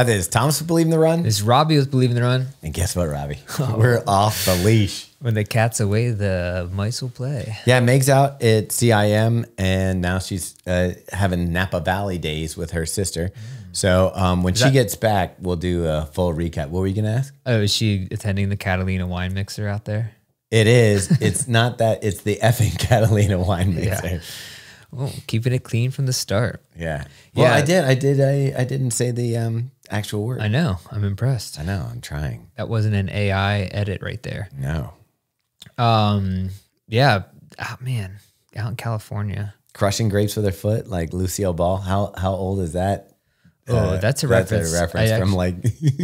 I think, is Thomas believing the run? Is Robbie was believing the run? And guess what, Robbie? Oh. We're off the leash. When the cat's away, the mice will play. Yeah, Meg's out at CIM, and now she's having Napa Valley days with her sister. So when she gets back, we'll do a full recap. What were you gonna ask? Oh, is she attending the Catalina Wine Mixer out there? It is. It's not that. It's the effing Catalina Wine Mixer. Yeah. Oh, keeping it clean from the start. Yeah. Well, yeah. I didn't say the actual word. I know. I'm impressed. I know. I'm trying. That wasn't an AI edit right there. No. Yeah. Oh, man. Out in California. Crushing grapes with her foot, like Lucille Ball. How old is that? Oh, that's a reference from like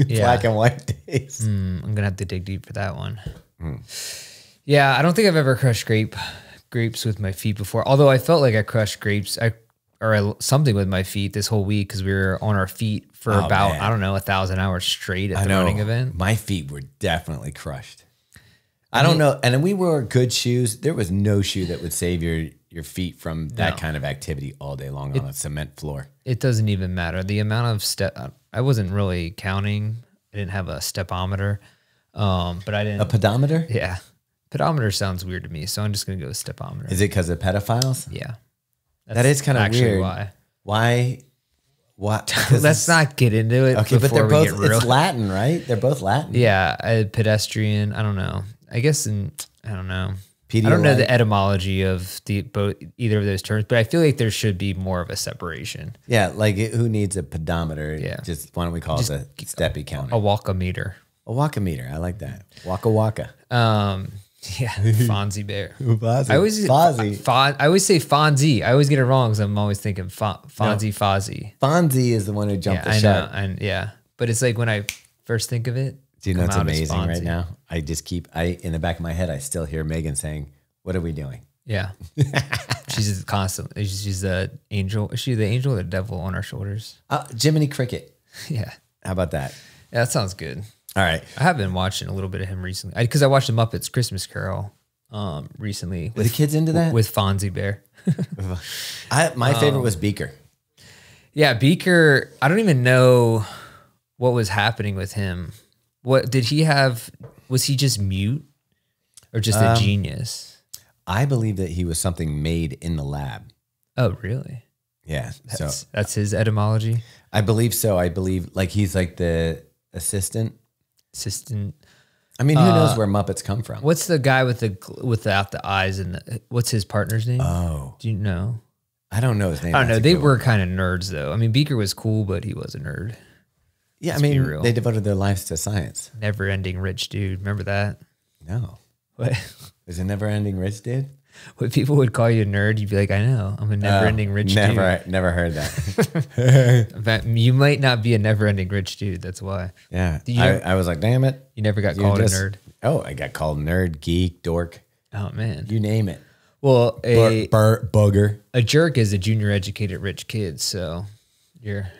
black and white days. I'm going to have to dig deep for that one. Mm. Yeah. I don't think I've ever crushed grapes with my feet before, although I felt like I crushed grapes or something with my feet this whole week because we were on our feet for about, man, I don't know, 1,000 hours straight at the running event. My feet were definitely crushed. I don't know. And we wore good shoes. There was no shoe that would save your feet from that kind of activity all day long on a cement floor. It doesn't even matter. The amount of step, I wasn't really counting. I didn't have a stepometer, but I didn't. A pedometer? Yeah. Pedometer sounds weird to me, so I'm just going to go with stepometer. Is it because of pedophiles? Yeah. That is kind of weird. Why? What? Let's not get into it. Okay, but they're both, it's Latin, right? They're both Latin. Yeah, pedestrian, I don't know. I guess, I don't know. I don't know the etymology of either of those terms, but I feel like there should be more of a separation. Yeah, like who needs a pedometer? Yeah. Just why don't we call it a steppy counter? A walkometer. A walkometer, I like that. Waka waka. Yeah, Fozzie Bear. Fozzie. I always say Fonzie. I always get it wrong because I'm always thinking Fozzie. Fonzie is the one who jumped the shot. Yeah, but it's like when I first think of it. Do you know what's amazing right now? I just keep, in the back of my head, I still hear Megan saying, "What are we doing?" Yeah, she's just constantly. She's the angel. Is she the angel or the devil on our shoulders? Jiminy Cricket. Yeah. How about that? Yeah, that sounds good. All right. I have been watching a little bit of him recently because I watched the Muppets Christmas Carol recently. Are the kids into that? With Fozzie Bear. My favorite was Beaker. Yeah, Beaker. I don't even know what was happening with him. What did he have? Was he just mute or just a genius? I believe that he was something made in the lab. Oh, really? Yeah. That's his etymology? I believe so. I believe like he's like the assistant. I mean, who knows where Muppets come from? What's the guy with the without the eyes and what's his partner's name? Oh, do you know? I don't know his name. I don't know. They were kind of nerds though. I mean, Beaker was cool, but he was a nerd. Yeah, I mean, they devoted their lives to science. Never-ending rich dude. Remember that? No. What? Is it never-ending rich dude? When people would call you a nerd, you'd be like, I know, I'm a never-ending rich dude. Never heard that. You might not be a never-ending rich dude, that's why. Yeah, I was like, damn it. You never got called a nerd. Oh, I got called nerd, geek, dork. Oh, man. You name it. Well, bugger. A jerk is a junior-educated rich kid, so...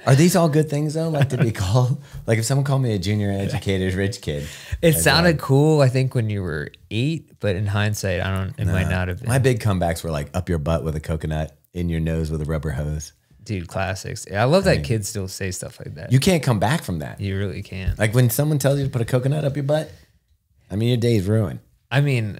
Are these all good things though? Like to be called, like if someone called me a junior educated rich kid, it sounded cool. I think when you were 8, but in hindsight, it might not have been. My big comebacks were like up your butt with a coconut, in your nose with a rubber hose. Dude, classics. Yeah, I love that kids still say stuff like that. You can't come back from that. You really can't. Like when someone tells you to put a coconut up your butt, I mean, your day's ruined. I mean,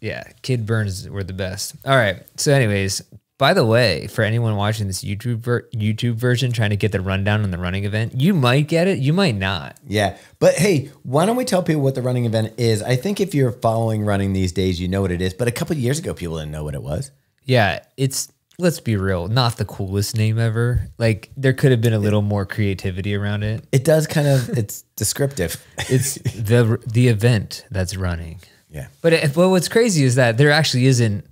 yeah, kid burns were the best. All right. So anyways, by the way, for anyone watching this YouTube version, trying to get the rundown on the running event, you might get it, you might not. Yeah, but hey, why don't we tell people what the running event is? I think if you're following running these days, you know what it is. But a couple of years ago, people didn't know what it was. Yeah, it's, let's be real, not the coolest name ever. Like there could have been a little more creativity around it. It does kind of, it's descriptive. It's the event that's running. Yeah. But what's crazy is that there actually isn't.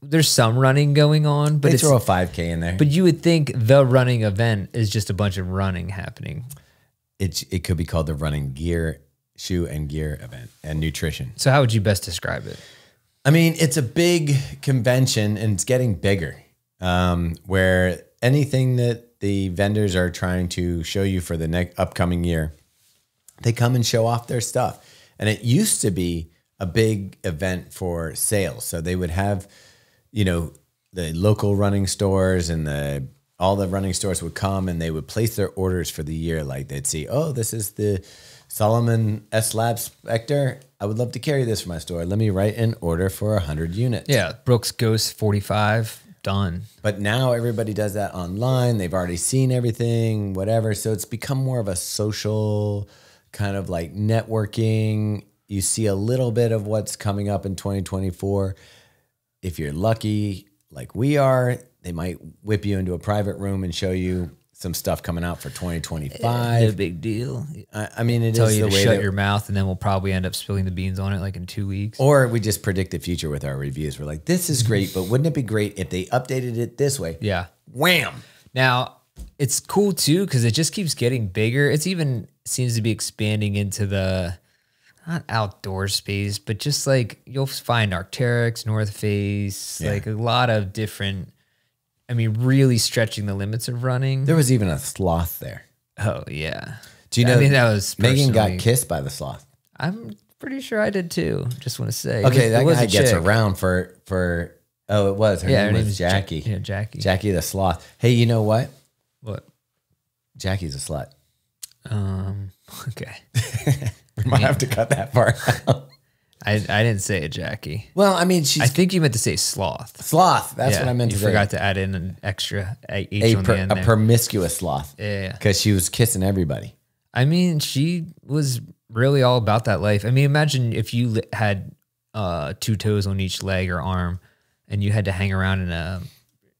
There's some running going on, but they throw a 5K in there. But you would think the running event is just a bunch of running happening. It could be called the running shoe and gear event and nutrition. So how would you best describe it? I mean, it's a big convention and it's getting bigger, where anything that the vendors are trying to show you for the next upcoming year, they come and show off their stuff. And it used to be a big event for sales. So they would have, you know, the local running stores and the all the running stores would come and they would place their orders for the year. Like they'd see, oh, this is the Salomon S/Lab Spectre. I would love to carry this for my store. Let me write an order for 100 units. Yeah, Brooks Ghost 45, done. But now everybody does that online. They've already seen everything, whatever. So it's become more of a social kind of like networking. You see a little bit of what's coming up in 2024. If you're lucky, like we are, they might whip you into a private room and show you some stuff coming out for 2025. No big deal. I mean, it is the way. Shut your mouth, and then we'll probably end up spilling the beans on it like in 2 weeks. Or we just predict the future with our reviews. We're like, this is great, but wouldn't it be great if they updated it this way? Yeah. Wham! Now, it's cool, too, because it just keeps getting bigger. It's even seems to be expanding into the, not outdoor space, but just like you'll find Arc'teryx, North Face, yeah, like a lot of different... I mean, really stretching the limits of running. There was even a sloth there. Oh, yeah. Do you know? I mean, that was Megan got kissed by the sloth. I'm pretty sure I did too. Just want to say. Okay, that guy gets around for. Oh, it was. Her name was Jackie. Yeah, Jackie. Jackie the sloth. Hey, you know what? What? Jackie's a slut. Okay. We might have to cut that part out. I didn't say it, Jackie. Well, I mean, she's... I think you meant to say sloth. Sloth. That's what I meant to say. You forgot to add in an extra H on the end there. A promiscuous sloth. Yeah. Because she was kissing everybody. I mean, she was really all about that life. I mean, imagine if you had 2 toes on each leg or arm and you had to hang around in a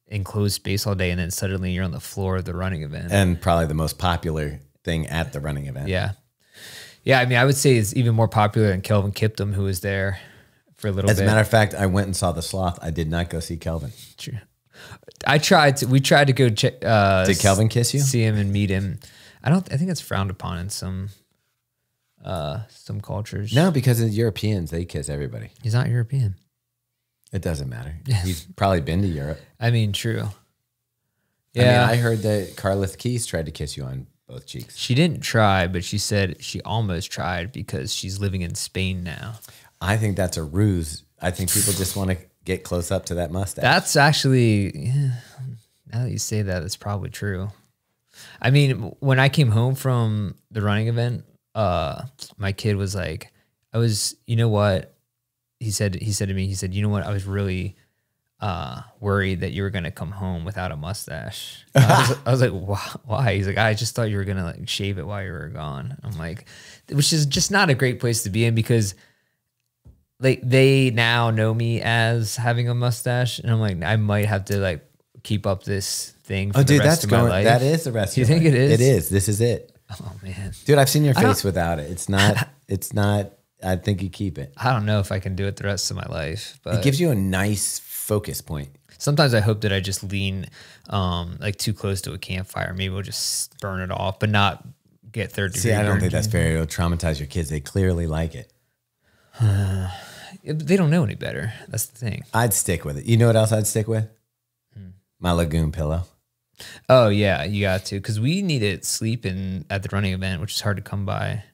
enclosed space all day and then suddenly you're on the floor of the running event. And probably the most popular thing at the running event. Yeah. Yeah, I mean, I would say it's even more popular than Kelvin Kiptum, who was there for a little bit. As a matter of fact, I went and saw the sloth. I did not go see Kelvin. True. I tried to. We tried to go check. Did Kelvin kiss you? See him and meet him. I don't. I think it's frowned upon in some cultures. No, because of Europeans, they kiss everybody. He's not European. It doesn't matter. He's probably been to Europe. I mean, true. Yeah, I mean, I heard that Carlith Keys tried to kiss you on both cheeks. She didn't try, but she said she almost tried because she's living in Spain now. I think that's a ruse. I think people just want to get close up to that mustache. That's actually, yeah, now that you say that, it's probably true. I mean, when I came home from the running event, my kid was like, you know what? He said to me, he said, you know what? I was really worried that you were gonna come home without a mustache. I was like, why? He's like, I just thought you were gonna like shave it while you were gone. I'm like, which is just not a great place to be in because like they now know me as having a mustache, and I'm like, I might have to like keep up this thing for the rest of my life. That is the rest. You think it is? It is. This is it. Oh man, dude, I've seen your face without it. It's not. It's not. I think you keep it. I don't know if I can do it the rest of my life, but it gives you a nice focus point. Sometimes I hope that I just lean like too close to a campfire. Maybe we'll just burn it off, but not get third-degree. See, I don't think that's fair. It'll traumatize your kids. They clearly like it. They don't know any better. That's the thing. I'd stick with it. You know what else I'd stick with? My Lagoon pillow. Oh, yeah, you got to. Because we needed sleep at the running event, which is hard to come by.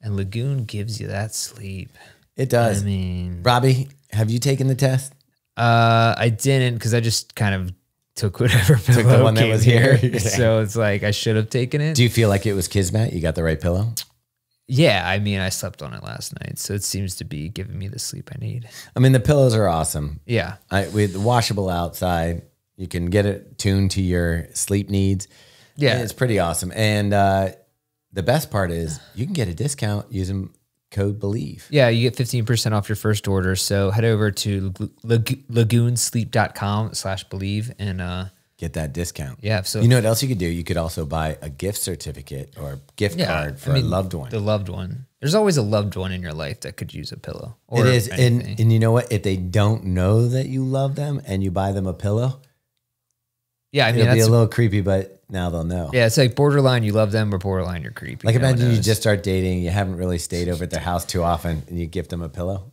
And Lagoon gives you that sleep. It does. I mean, Robbie, have you taken the test? I didn't because I just kind of took whatever pillow took the one that was here. So it's like I should have taken it. Do you feel like it was kismet? You got the right pillow? Yeah, I mean, I slept on it last night, so it seems to be giving me the sleep I need. I mean, the pillows are awesome. Yeah, with washable outside, you can get it tuned to your sleep needs. Yeah, and it's pretty awesome. And the best part is you can get a discount using code BELIEVE. Yeah, you get 15% off your first order. So head over to lagoonsleep.com/believe and get that discount. Yeah. So you know what else you could do? You could also buy a gift certificate or a gift card for a loved one. The loved one. There's always a loved one in your life that could use a pillow. Or it is. And you know what? If they don't know that you love them and you buy them a pillow, yeah, I mean, it'll be a little creepy, but now they'll know. Yeah, it's like borderline you love them or borderline you're creepy. Like imagine you just start dating, you haven't really stayed over at their house too often, and you gift them a pillow.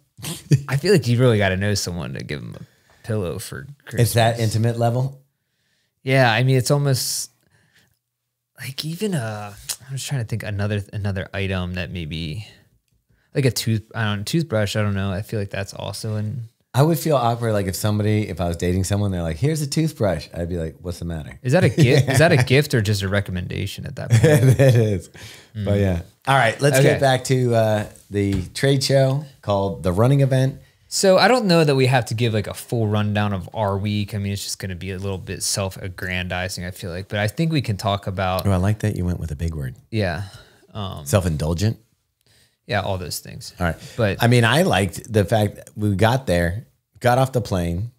I feel like you really got to know someone to give them a pillow for Christmas. It's that intimate level? Yeah, I mean, it's almost like even I'm just trying to think another item that maybe like a toothbrush, I don't know. I feel like that's also an... I would feel awkward, like if I was dating someone, they're like, "Here's a toothbrush." I'd be like, "What's the matter?" Is that a gift? Yeah. Is that a gift or just a recommendation at that point? It is. Mm. But yeah. All right, let's get back to the trade show called the running event. So I don't know that we have to give like a full rundown of our week. I mean, it's just going to be a little bit self-aggrandizing, I feel like. But I think we can talk about. Oh, I like that you went with a big word. Yeah. Self-indulgent. Yeah, all those things. All right. But I mean, I liked the fact that we got there, got off the plane,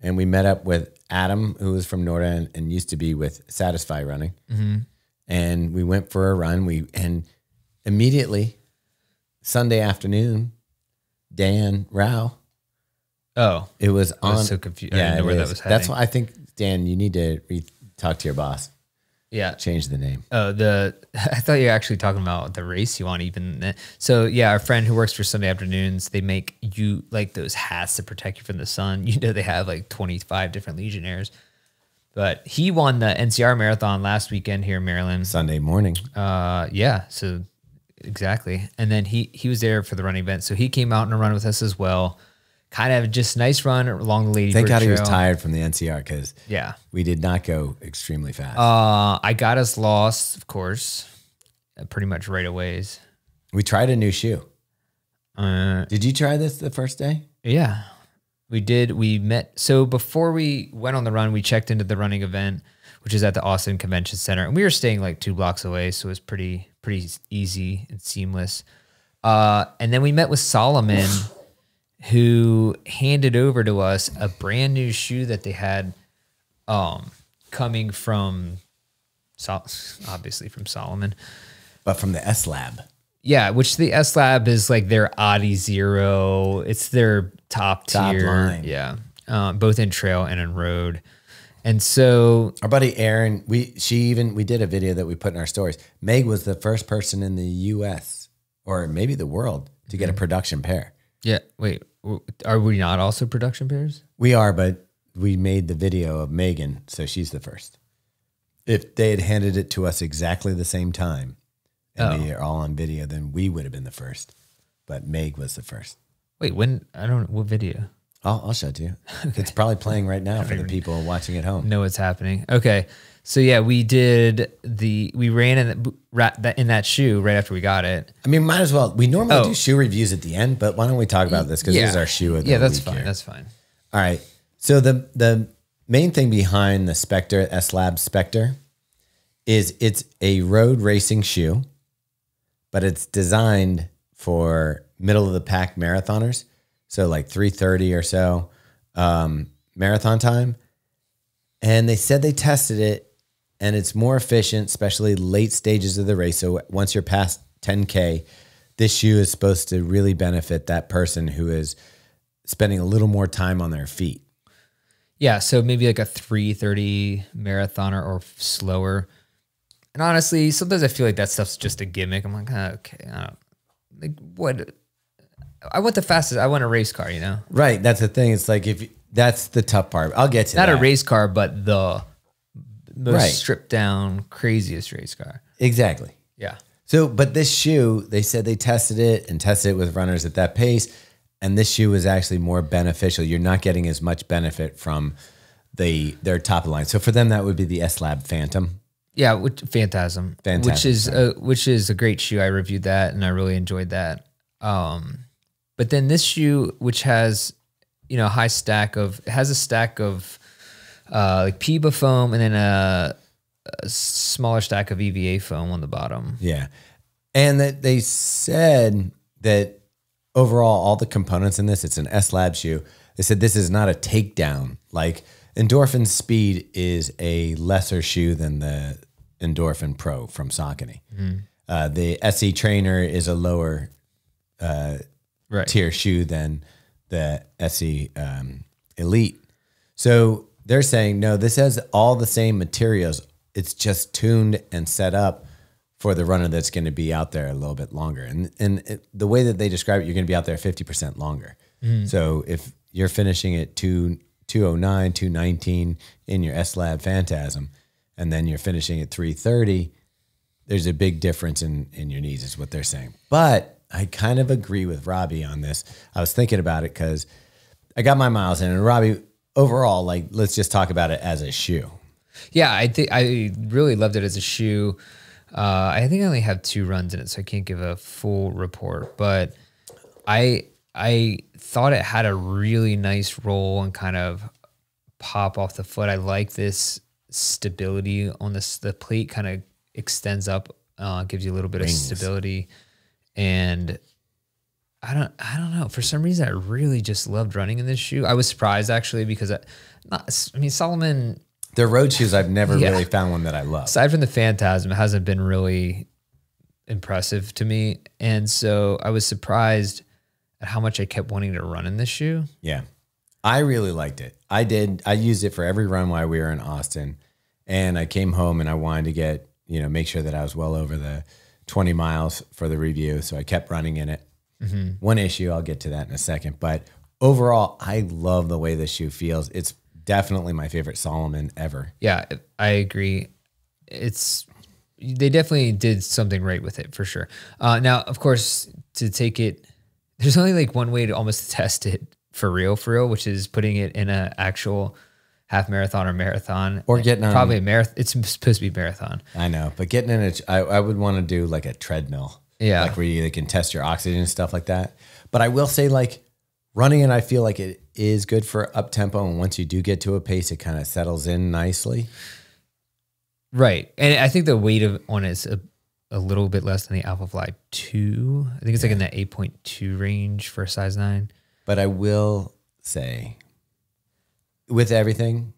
and we met up with Adam, who was from Norda and used to be with Satisfy Running. Mm-hmm. And we went for a run. And immediately, Sunday afternoon, Dan Rao. Oh. It was on. I was so confused. Yeah, I didn't know where that was heading. That's why I think, Dan, you need to talk to your boss. Yeah. Change the name. Oh, I thought you were actually talking about the race you want even. So yeah, our friend who works for Sunday afternoons, they make you like those hats that protect you from the sun. You know, they have like 25 different Legionnaires, but he won the NCR marathon last weekend here in Maryland. Sunday morning. Yeah. So exactly. And then he was there for the running event. So he came out in a run with us as well. Kind of just nice run along the Lady Bird Trail. Thank God he was tired from the NCR because yeah, we did not go extremely fast. I got us lost, of course, pretty much right away. We tried a new shoe. Did you try this the first day? Yeah, we did. We met. So before we went on the run, we checked into the running event, which is at the Austin Convention Center. And we were staying like 2 blocks away, so it was pretty easy and seamless. And then we met with Salomon, who handed over to us a brand new shoe that they had coming from, obviously from Salomon. But from the S/Lab. Yeah, which the S/Lab is like their Adizero. It's their top tier. Line. Yeah, both in trail and in road. And so our buddy Erin, we did a video that we put in our stories. Meg was the first person in the U.S. or maybe the world to get a production pair. Yeah, wait. Are we not also production pairs? We are, but we made the video of Megan, so she's the first. If they had handed it to us exactly the same time, and we are all on video, then we would have been the first. But Meg was the first. Wait, what video? I'll show it to you. Okay. It's probably playing right now for the people watching at home. Know what's happening. Okay, so yeah, we ran in that shoe right after we got it. I mean, might as well. We normally do shoe reviews at the end, but why don't we talk about this because this is our shoe of the week. Yeah, that's fine. Here. That's fine. All right. So the main thing behind the Spectre S/Lab Spectre is it's a road racing shoe, but it's designed for middle of the pack marathoners. So like 3:30 or so marathon time. And they said they tested it and it's more efficient, especially late stages of the race. So once you're past 10K, this shoe is supposed to really benefit that person who is spending a little more time on their feet. Yeah, so maybe like a 3:30 marathoner or slower. And honestly, sometimes I feel like that stuff's just a gimmick. I'm like, okay, I don't, like what? I want the fastest. I want a race car, you know? Right. That's the thing. It's like, that's the tough part. I'll get to that. Not a race car, but the most stripped down, craziest race car. Exactly. Yeah. So, but this shoe, they said they tested it with runners at that pace. And this shoe is actually more beneficial. You're not getting as much benefit from their top of line. So for them, that would be the S/Lab Phantom. Yeah. Phantasm. Which is a great shoe. I reviewed that and I really enjoyed that. But then this shoe, which has, you know, a stack of like PIBA foam and then a smaller stack of EVA foam on the bottom. Yeah. And that they said that overall, all the components in this, it's an S/Lab shoe. They said this is not a takedown. Like Endorphin Speed is a lesser shoe than the Endorphin Pro from Saucony. Mm-hmm. The SE Trainer is a lower tier shoe than the SE Elite. So they're saying, no, this has all the same materials. It's just tuned and set up for the runner that's going to be out there a little bit longer. And the way that they describe it, you're going to be out there 50% longer. Mm. So if you're finishing at 209, 219 in your S/Lab Phantasm, and then you're finishing at 330, there's a big difference in your knees is what they're saying. But I kind of agree with Robbie on this. I was thinking about it because I got my miles in. And Robbie, overall, like, let's just talk about it as a shoe. Yeah, I really loved it as a shoe. I think I only have 2 runs in it, so I can't give a full report. But I thought it had a really nice roll and kind of pop off the foot. I like this stability on this. The plate kind of extends up, gives you a little bit of stability. And I don't know. For some reason, I really just loved running in this shoe. I was surprised, actually, because I mean, Salomon... Their road shoes, I've never really found one that I love. Aside from the Phantasm, it hasn't been really impressive to me. And so I was surprised at how much I kept wanting to run in this shoe. Yeah. I really liked it. I did. I used it for every run while we were in Austin. And I came home and I wanted to get, you know, make sure that I was well over the 20 miles for the review. So I kept running in it. Mm-hmm. One issue, I'll get to that in a second. But overall, I love the way this shoe feels. It's definitely my favorite Salomon ever. Yeah, I agree. They definitely did something right with it for sure. Now, of course, to take it, there's only like one way to almost test it for real, which is putting it in an actual half marathon or marathon, or getting on probably a marathon. It's supposed to be marathon. I know, but getting in it, I would want to do like a treadmill. Yeah, like where you can test your oxygen and stuff like that. But I will say, like, running, and I feel like it is good for up tempo, and once you do get to a pace, it kind of settles in nicely. Right, and I think the weight on it is a little bit less than the Alpha Fly 2. I think it's like in that 8.2 range for a size 9. But I will say, with everything,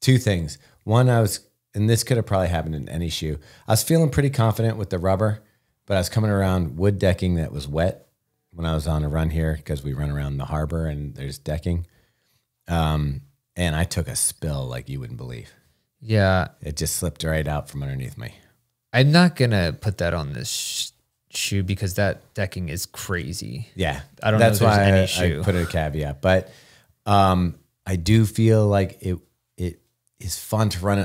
2 things. One, and this could have probably happened in any shoe, I was feeling pretty confident with the rubber, but I was coming around wood decking that was wet when I was on a run here, because we run around the harbor and there's decking. And I took a spill like you wouldn't believe. Yeah. It just slipped right out from underneath me. I'm not going to put that on this shoe because that decking is crazy. Yeah. I don't know if there's any shoe. I put a caveat. But I do feel like it is fun to run.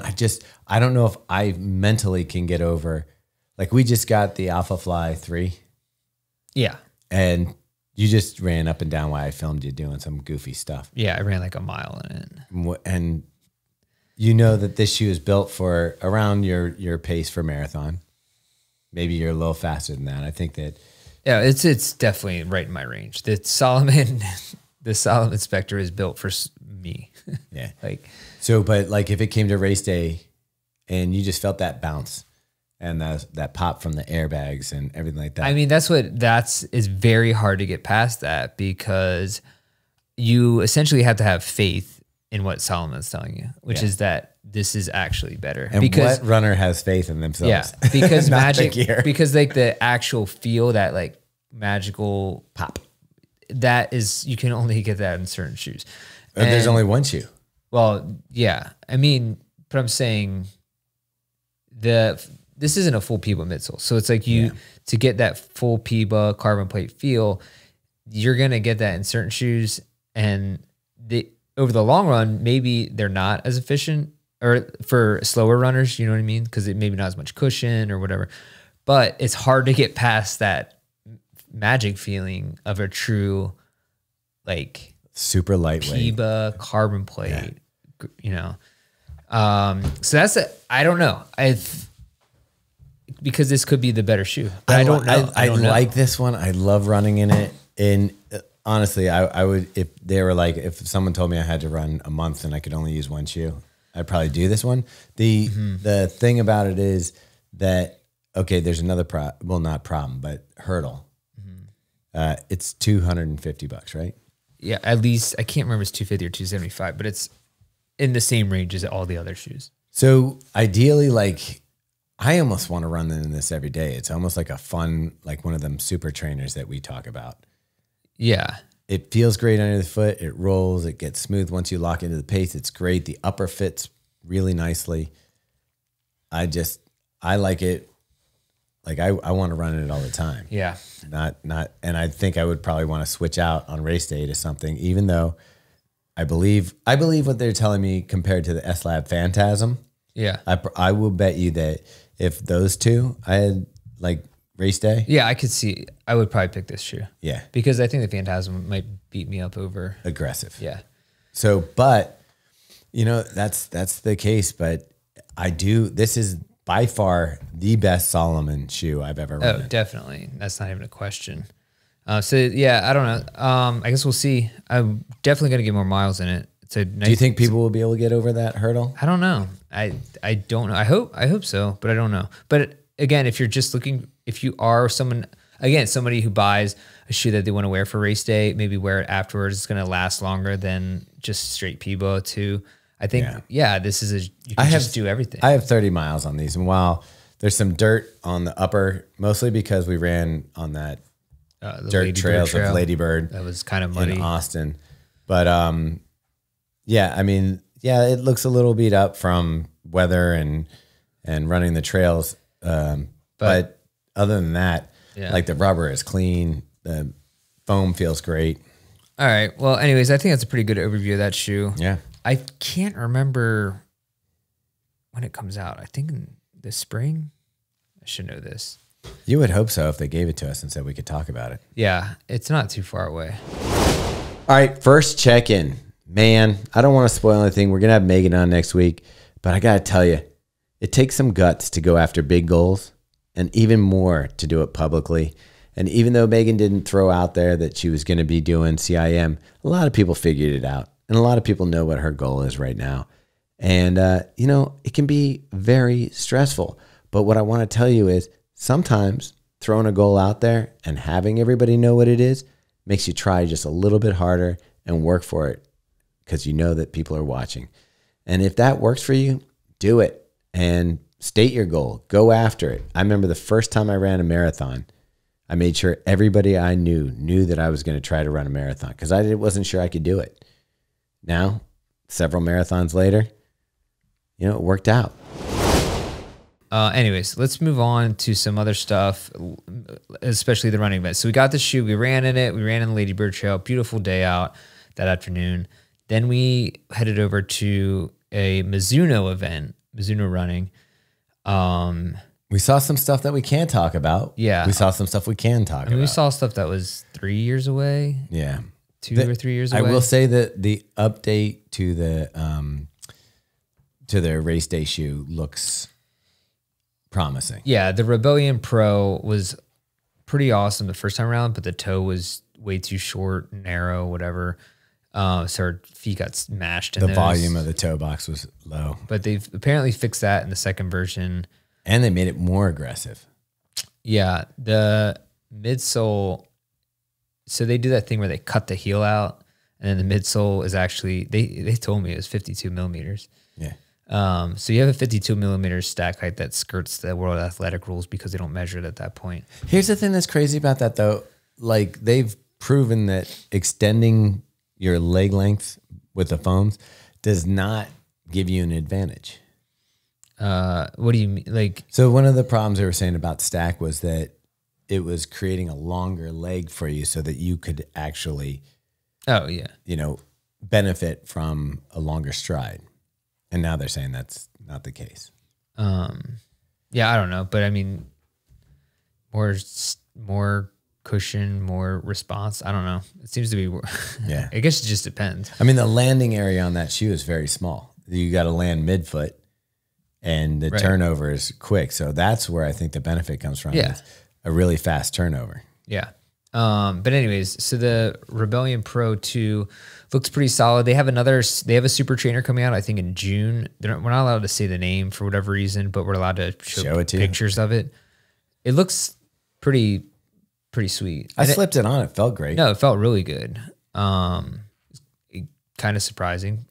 I don't know if I mentally can get over. Like, we just got the Alpha Fly 3. Yeah. And you just ran up and down while I filmed you doing some goofy stuff. Yeah, I ran like a mile in it. And you know that this shoe is built for around your pace for marathon. Maybe you're a little faster than that. I think that... Yeah, it's definitely right in my range. The Salomon Spectre is built for me. Yeah. But like if it came to race day and you just felt that bounce, and that pop from the airbags and everything like that. I mean, that's very hard to get past that, because you essentially have to have faith in what Salomon's telling you, which is that this is actually better. And because what runner has faith in themselves? Yeah, because because like the actual feel, that like magical pop, that is, you can only get that in certain shoes. And there's only one shoe. Well, yeah, I mean, but I'm saying this isn't a full Piba midsole. So it's like to get that full Piba carbon plate feel, you're going to get that in certain shoes. And over the long run, maybe they're not as efficient, or for slower runners, you know what I mean? Because it maybe not as much cushion or whatever. But it's hard to get past that magic feeling of a true, like, super lightweight Piba carbon plate, you know. So that's it. I don't know. Because this could be the better shoe. But I don't know. I like this one. I love running in it. And honestly, I would, if someone told me I had to run a month and I could only use one shoe, I'd probably do this one. The thing about it is that, okay, there's another hurdle. It's $250, right? Yeah, at least, I can't remember if it's 250 or 275, but it's in the same range as all the other shoes. So ideally, like, I almost want to run in this every day. It's almost like a fun, like one of them super trainers that we talk about. Yeah. It feels great under the foot. It rolls. It gets smooth. Once you lock into the pace, it's great. The upper fits really nicely. I like it. Like I want to run in it all the time. Yeah. And I think I would probably want to switch out on race day to something, even though I believe what they're telling me compared to the S/Lab Phantasm. Yeah. I will bet you that if those two I had like race day. Yeah, I could see. I would probably pick this shoe. Yeah. Because I think the Phantasm might beat me up over aggressive. Yeah. So, but you know, that's the case, but I do, this is by far the best Salomon shoe I've ever run. Oh, definitely. That's not even a question. So yeah, I don't know. I guess we'll see. I'm definitely going to get more miles in it. It's a nice, do you think people will be able to get over that hurdle? I don't know. I don't know. I hope so, but I don't know. But again, if you're just looking, if you are someone, again, somebody who buys a shoe that they want to wear for race day, maybe wear it afterwards. It's going to last longer than just straight Peebo too. I think, yeah, this is a, you can just do everything. I have 30 miles on these. And while there's some dirt on the upper, mostly because we ran on that dirt trails of Lady Bird. That was kind of muddy. In Austin. But yeah, I mean, yeah, it looks a little beat up from weather and running the trails. But other than that, yeah, like the rubber is clean. The foam feels great. All right. Well, anyways, I think that's a pretty good overview of that shoe. Yeah. I can't remember when it comes out. I think in this spring. I should know this. You would hope so if they gave it to us and said we could talk about it. Yeah. It's not too far away. All right. First check-in. Man, I don't want to spoil anything. We're going to have Megan on next week. But I got to tell you, it takes some guts to go after big goals and even more to do it publicly. And even though Megan didn't throw out there that she was going to be doing CIM, a lot of people figured it out. And a lot of people know what her goal is right now. And, you know, it can be very stressful. But what I want to tell you is sometimes throwing a goal out there and having everybody know what it is makes you try just a little bit harder and work for it because you know that people are watching. And if that works for you, do it and state your goal. Go after it. I remember the first time I ran a marathon, I made sure everybody I knew that I was going to try to run a marathon because I wasn't sure I could do it. Now, several marathons later, you know, it worked out. Anyways, let's move on to some other stuff, especially the running event. So we got the shoe. We ran in it. We ran in the Lady Bird Trail. Beautiful day out that afternoon. Then we headed over to a Mizuno event, Mizuno running. We saw some stuff that we can talk about. Yeah. We saw some stuff we can talk about. We saw stuff that was 3 years away. Yeah. Two or 3 years away. I will say that the update to the race day shoe looks promising. Yeah. The Rebellion Pro was pretty awesome the first time around, but the toe was way too short, narrow, whatever. So her feet got smashed in those. The volume of the toe box was low. But they've apparently fixed that in the second version. And they made it more aggressive. Yeah. The midsole. So they do that thing where they cut the heel out and then the midsole is actually, they told me it was 52 millimeters. Yeah. So you have a 52 millimeter stack height that skirts the World Athletic rules because they don't measure it at that point. Here's the thing that's crazy about that though. Like they've proven that extending your leg length with the foams does not give you an advantage. What do you mean? Like, so one of the problems they were saying about stack was that it was creating a longer leg for you so that you could actually, oh yeah, you know, benefit from a longer stride. And now they're saying that's not the case. Yeah, I don't know, but I mean, more cushion, more response. I don't know. It seems to be, yeah, I guess it just depends. I mean, the landing area on that shoe is very small. You got to land midfoot. And the turnover is quick. So that's where I think the benefit comes from. Yeah. A really fast turnover. Yeah. But anyways, so the Rebellion Pro 2 looks pretty solid. They have another, they have a super trainer coming out, I think in June. We're not allowed to say the name for whatever reason, but we're allowed to show it to pictures you. Of it. It looks pretty sweet. I slipped it on. It felt great. No, it felt really good. Kind of surprising.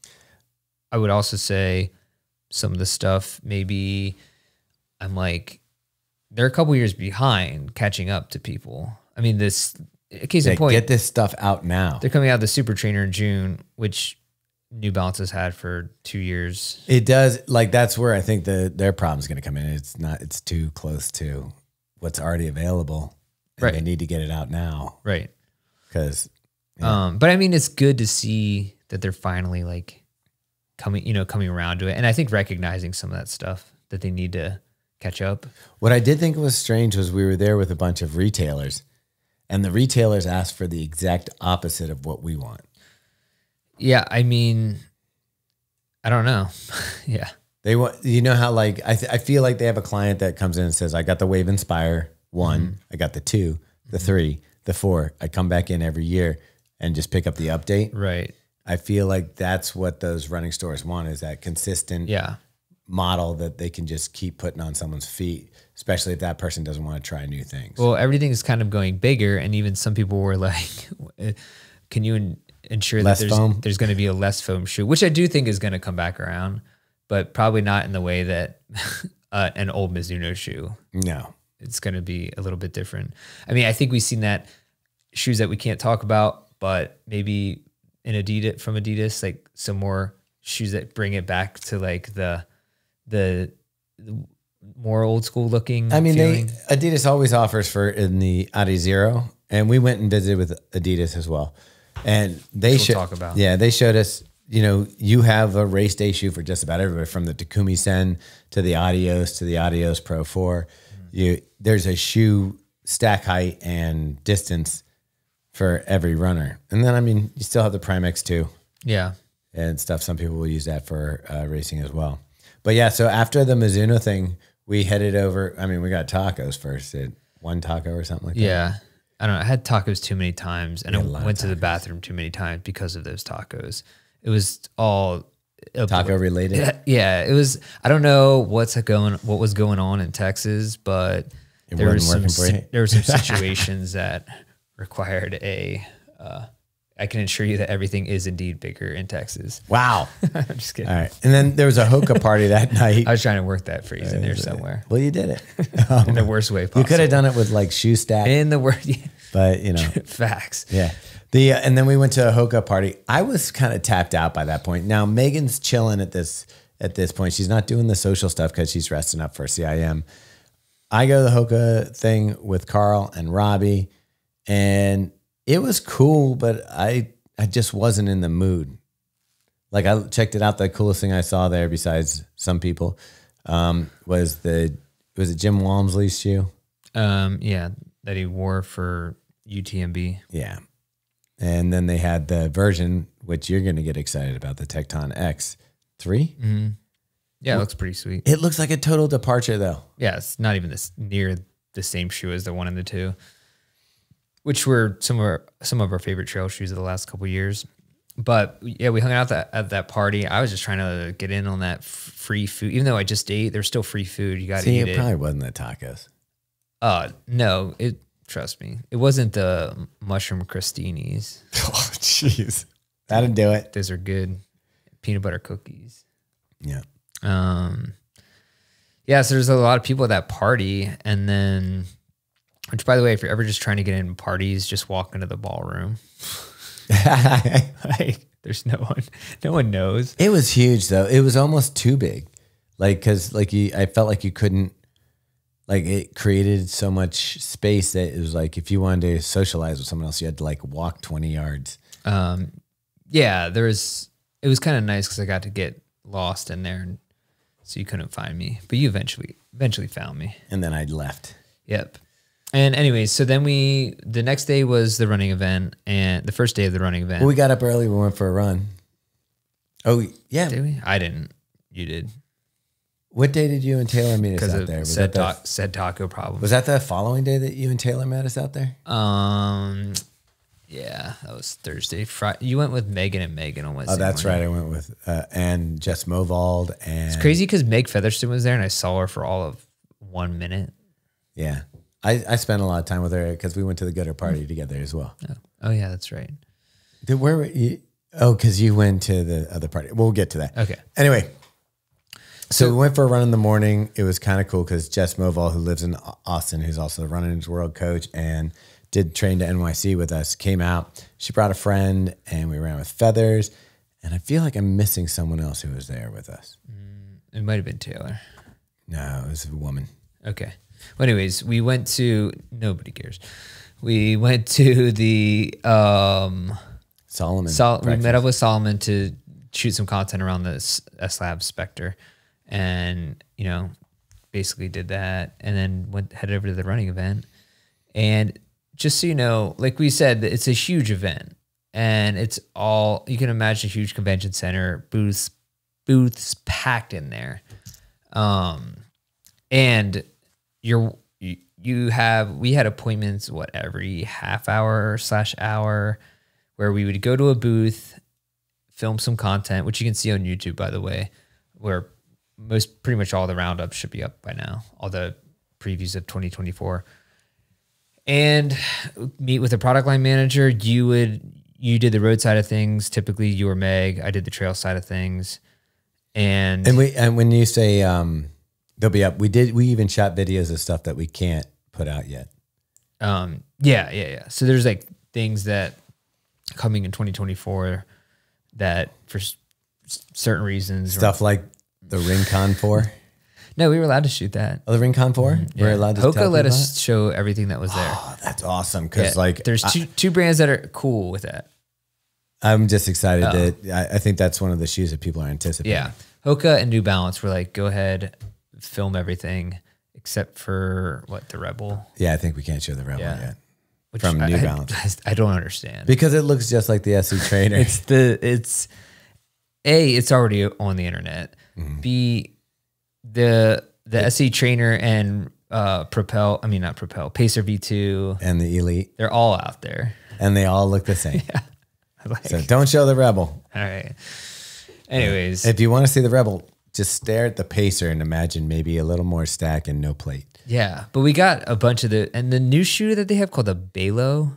I would also say some of the stuff, maybe I'm like, they're a couple years behind catching up to people. I mean, this case in point, get this stuff out now. They're coming out the super trainer in June, which New Balance has had for 2 years. It does. Like, that's where I think their problem is going to come in. It's not, it's too close to what's already available. And right. They need to get it out now. Right. Cause, yeah. But I mean, it's good to see that they're finally like, coming around to it. And I think recognizing some of that stuff that they need to catch up. What I did think was strange was we were there with a bunch of retailers And the retailers ask for the exact opposite of what we want. Yeah, I mean, I don't know. Yeah. They want, you know how like, I feel like they have a client that comes in and says, I got the Wave Inspire 1, I got the 2, the 3, the 4. I come back in every year and just pick up the update. Right. I feel like that's what those running stores want, is that consistent model that they can just keep putting on someone's feet, especially if that person doesn't want to try new things. Well, everything is kind of going bigger. And even some people were like, can you ensure less that there's going to be a less foam shoe, which I do think is going to come back around, but probably not in the way that an old Mizuno shoe. No. It's going to be a little bit different. I mean, I think we've seen that shoes that we can't talk about, but maybe in Adidas, from Adidas, like some more shoes that bring it back to like the more old school looking. I mean, Adidas always offers for in the Adizero, and we went and visited with Adidas as well. And they should talk about, they showed us, you know, you have a race day shoe for just about everybody, from the Takumi Sen to the Adios Pro 4. There's a shoe stack height and distance for every runner. And then, I mean, you still have the Primex too. Yeah. And stuff. Some people will use that for racing as well. But yeah, so after the Mizuno thing, we headed over. I mean, we got tacos first. One taco or something like that. Yeah. I don't know. I had tacos too many times, and I went to the bathroom too many times because of those tacos. It was all taco related. Yeah, it was. I don't know what was going on in Texas, but there were some situations that required a. I can assure you that everything is indeed bigger in Texas. Wow. I'm just kidding. All right. And then there was a hookah party that night. I was trying to work that phrase in there somewhere. Well, you did it. In the worst way possible. You could have done it with like shoe stack. In the worst. Yeah. But, you know. Facts. Yeah. And then we went to a hookah party. I was kind of tapped out by that point. Now, Megan's chilling at this point. She's not doing the social stuff because she's resting up for CIM. I go to the hookah thing with Carl and Robbie, and it was cool, but I just wasn't in the mood. Like, I checked it out. The coolest thing I saw there, besides some people, was it Jim Walmsley's shoe? Yeah, that he wore for UTMB. Yeah. And then they had the version, which you're going to get excited about, the Tecton X3. Mm-hmm. Yeah, it looks pretty sweet. It looks like a total departure, though. Yeah, it's not even near the same shoe as the one and the two, which were some of our favorite trail shoes of the last couple of years. But yeah, we hung out at that party. I was just trying to get in on that free food. Even though I just ate, there was still free food. You got to eat it. It probably wasn't the tacos. No, trust me. It wasn't the mushroom crostinis. Oh, jeez. That'd do it. Those are good. Peanut butter cookies. Yeah. Yeah, so there's a lot of people at that party. And then... which, by the way, if you're ever just trying to get in parties, just walk into the ballroom. Like, there's no one knows. It was huge, though. It was almost too big. Like, because like I felt like you couldn't, like, it created so much space that it was like, if you wanted to socialize with someone else, you had to like walk 20 yards. Yeah, it was kind of nice because I got to get lost in there, and so you couldn't find me, but you eventually found me. And then I left. Yep. And anyways, so then the next day was the running event, and the first day of the running event. Well, we got up early. We went for a run. Oh, yeah. Did we? I didn't. You did. What day did you and Taylor meet us out there? Said taco problem. Was that the following day that you and Taylor met us out there? Yeah, that was Thursday. Friday. You went with Megan and Megan on Wednesday. Oh, that's morning. Right. I went with, and Jess Movold. And it's crazy because Meg Featherston was there, and I saw her for all of 1 minute. Yeah. I spent a lot of time with her because we went to the gutter party together as well. Oh yeah, that's right. Where were you? Oh, because you went to the other party. We'll get to that. Okay. Anyway, so we went for a run in the morning. It was kind of cool because Jess Movold, who lives in Austin, who's also the Running's World coach and did train to NYC with us, came out. She brought a friend, and we ran with Feathers. And I feel like I'm missing someone else who was there with us. It might have been Taylor. No, it was a woman. Okay. Well, anyways, we went to, nobody cares. We went to the Salomon. We met up with Salomon to shoot some content around the S/Lab Spectre, and you know, basically did that, and then headed over to the running event. And just so you know, like we said, it's a huge event, and it's all, you can imagine a huge convention center, booths packed in there. And we had appointments, what, every half hour slash hour, where we would go to a booth, film some content, which you can see on YouTube, by the way, where pretty much all the roundups should be up by now, all the previews of 2024, and meet with a product line manager. You did the road side of things. Typically you or Meg, I did the trail side of things. And when you say, they'll be up, we even shot videos of stuff that we can't put out yet. Yeah. So there's like things that coming in 2024 that for certain reasons, stuff like the Rincon 4. No, we were allowed to shoot that. Oh, the Rincon 4? Mm-hmm. Yeah. We were allowed to. Hoka let us show everything that was there. Oh, that's awesome. Cause yeah, like there's two brands that are cool with that. I'm just excited that I think that's one of the shoes that people are anticipating. Yeah. Hoka and New Balance were like, go ahead, film everything except for what, the Rebel. Yeah. I think we can't show the Rebel yet. Which from New Balance. I don't understand, because it looks just like the SC Trainer. It's already on the internet. Mm-hmm. B, the SC Trainer and Pacer V2 and the Elite, they're all out there and they all look the same. Yeah. So don't show the Rebel. All right. Anyways, if you want to see the Rebel, just stare at the Pacer and imagine maybe a little more stack and no plate. Yeah. But we got a bunch of the new shoe that they have called the Bailo.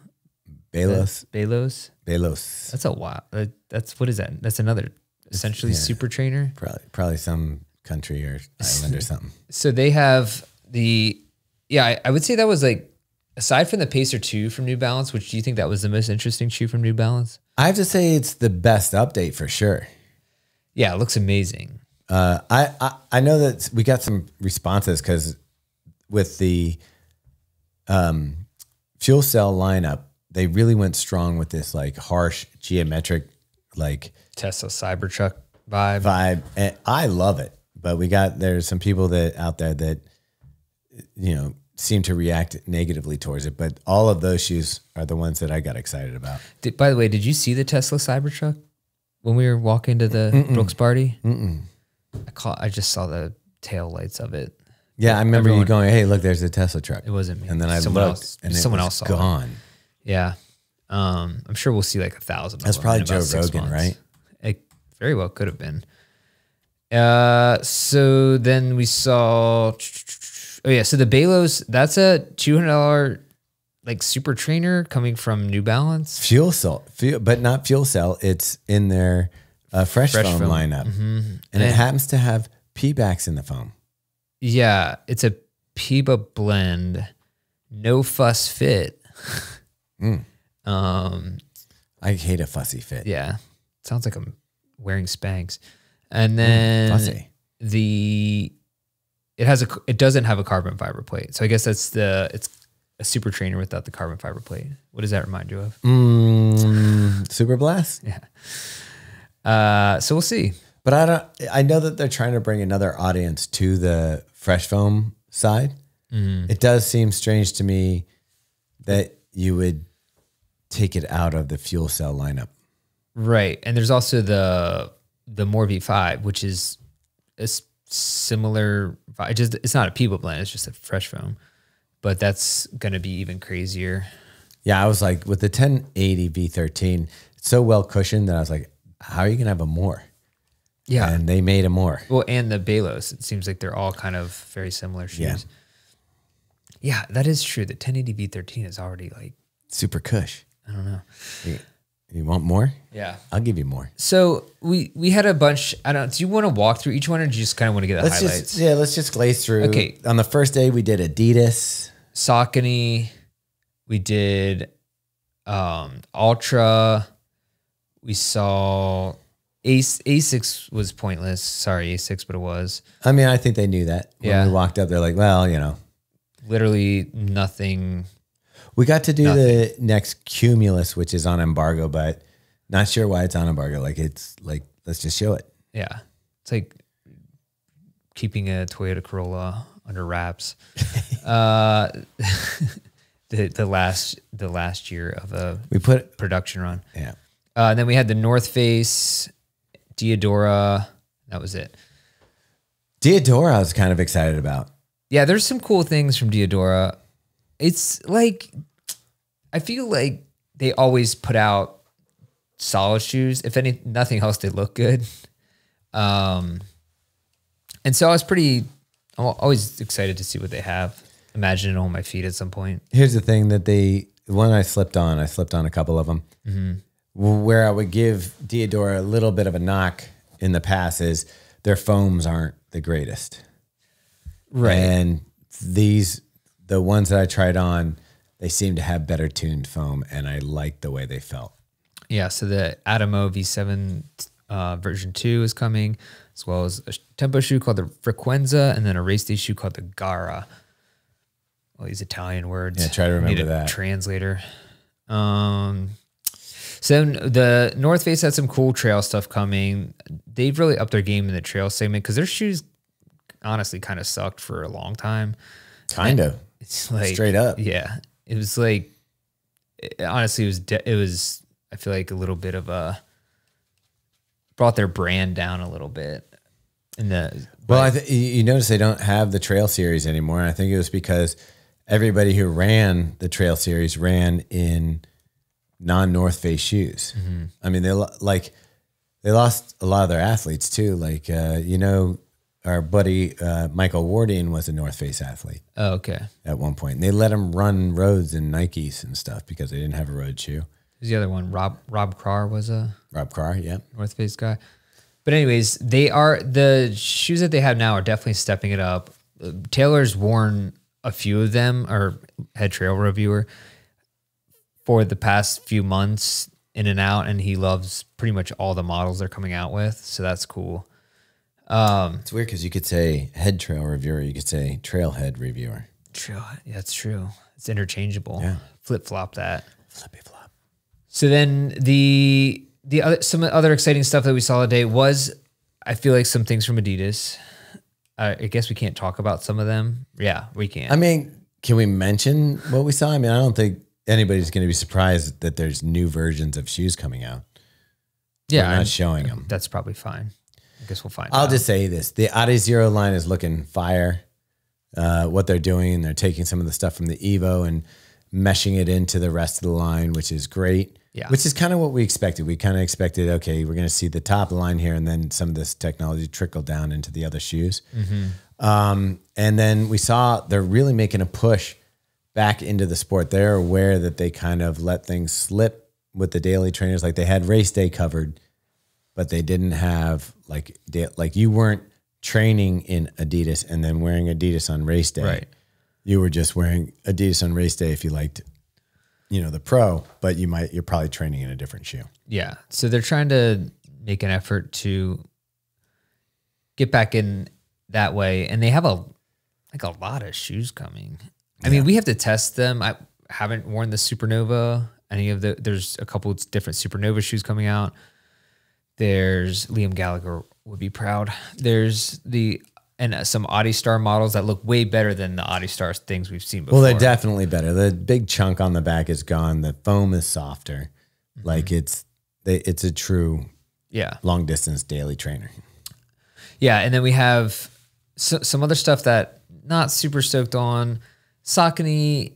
Bailos. That's a wild. That's, what is that? That's another essentially super trainer. Probably some country or island or something. So they have I would say that was like, aside from the Pacer 2 from New Balance, which do you think that was the most interesting shoe from New Balance? I have to say it's the best update for sure. Yeah, it looks amazing. I know that we got some responses because with the fuel cell lineup, they really went strong with this like harsh geometric like Tesla Cybertruck vibe. And I love it. But there's some people out there that, you know, seem to react negatively towards it, but all of those shoes are the ones that I got excited about. By the way, did you see the Tesla Cybertruck when we were walking to the Brooks party? I just saw the tail lights of it. Yeah, I remember you going, "Hey, look, there's a Tesla truck." It wasn't me, and then someone else saw it. Gone. Yeah, I'm sure we'll see like 1,000. That's probably Joe Rogan, right? It very well could have been. So then we saw. Oh yeah, so the Bailos, that's a $200 like super trainer coming from New Balance. But not fuel cell. It's in their fresh foam lineup, and it happens to have Peebacks in the foam. Yeah, it's a Peeba blend, no fuss fit. I hate a fussy fit. Yeah, sounds like I'm wearing Spanx. And then it doesn't have a carbon fiber plate. So I guess it's a super trainer without the carbon fiber plate. What does that remind you of? Super Blast. Yeah. So we'll see. But I know that they're trying to bring another audience to the fresh foam side. It does seem strange to me that you would take it out of the fuel cell lineup. Right. And there's also the More V5, which is a similar, it's not a Peeba blend, it's just a fresh foam, but that's going to be even crazier. Yeah, I was like, with the 1080 V13, it's so well cushioned that I was like, how are you going to have a more? Yeah. And they made a more. Well, and the Bailos, it seems like they're all kind of very similar shoes. Yeah, that is true. The 1080 V13 is already like super cush. I don't know. Yeah. You want more? Yeah. I'll give you more. So we had a bunch. Do you want to walk through each one or do you just kind of want to get the highlights? Let's just glaze through. Okay. On the first day, we did Adidas. Saucony. We did Altra. We saw A6 was pointless. Sorry, A6, but it was. I mean, I think they knew that. When we walked up, they're like, well, you know. Literally nothing. We got to do the next Cumulus, which is on embargo, but not sure why it's on embargo. Like, it's like, let's just show it. Yeah. It's like keeping a Toyota Corolla under wraps. the last year of a production run. Yeah. And then we had the North Face, Diadora. That was it. Diadora I was kind of excited about. Yeah, there's some cool things from Diadora. It's like, I feel like they always put out solid shoes. If nothing else, they look good. And so I was I'm always excited to see what they have. Imagine it on my feet at some point. Here's the thing that the one I slept on a couple of them. Mm-hmm. Where I would give Diadora a little bit of a knock in the past is their foams aren't the greatest. Right. And the ones that I tried on, they seem to have better tuned foam, and I liked the way they felt. Yeah, so the Atomo V7 version 2 is coming, as well as a tempo shoe called the Frequenza, and then a race day shoe called the Gara. All these Italian words. Yeah, try to remember that. Translator. So the North Face had some cool trail stuff coming. They've really upped their game in the trail segment because their shoes honestly kind of sucked for a long time. Kind of. It's like straight up. Yeah. It was like, honestly, it was, I feel like a little bit of a, brought their brand down a little bit. Well, you notice they don't have the trail series anymore. And I think it was because everybody who ran the trail series ran in non-North Face shoes. Mm-hmm. I mean, they lost a lot of their athletes too. Like, our buddy Michael Wardian was a North Face athlete. Oh, okay. At one point, and they let him run roads in Nikes and stuff because they didn't have a road shoe. Who's the other one? Rob Carr was a Rob Carr, yeah, North Face guy. But anyways, the shoes that they have now are definitely stepping it up. Taylor's worn a few of them, our head trail reviewer, for the past few months in and out, and he loves pretty much all the models they're coming out with. So that's cool. It's weird because you could say head trail reviewer, you could say trailhead reviewer. True. Yeah, it's true. It's interchangeable. Yeah. Flip-flop that. Flippy-flop. So then some other exciting stuff that we saw today was, I feel like, some things from Adidas. I guess we can't talk about some of them. Yeah, we can. I mean, can we mention what we saw? I mean, I don't think anybody's going to be surprised that there's new versions of shoes coming out. Yeah. We're not showing them. That's probably fine. I guess we'll find out. I'll just say this. The Adizero line is looking fire. What they're doing, they're taking some of the stuff from the Evo and meshing it into the rest of the line, which is great. Yeah. Which is kind of what we expected. We kind of expected, okay, we're going to see the top line here and then some of this technology trickle down into the other shoes. Mm-hmm. And then we saw they're really making a push back into the sport. They're aware that they kind of let things slip with the daily trainers. Like, they had race day covered, but they didn't have like you weren't training in Adidas and then wearing Adidas on race day. Right. You were just wearing Adidas on race day if you liked, the pro, but you're probably training in a different shoe. Yeah. So they're trying to make an effort to get back in that way. And they have a lot of shoes coming. Yeah. I mean, we have to test them. I haven't worn the Supernova. There's a couple of different Supernova shoes coming out. There's Liam Gallagher would be proud. There's some Adistar models that look way better than the Adistar things we've seen before. Well, they're definitely better. The big chunk on the back is gone. The foam is softer. Mm-hmm. Like, it's a true, yeah, long distance daily trainer. Yeah, and then we have some other stuff that not super stoked on. Saucony,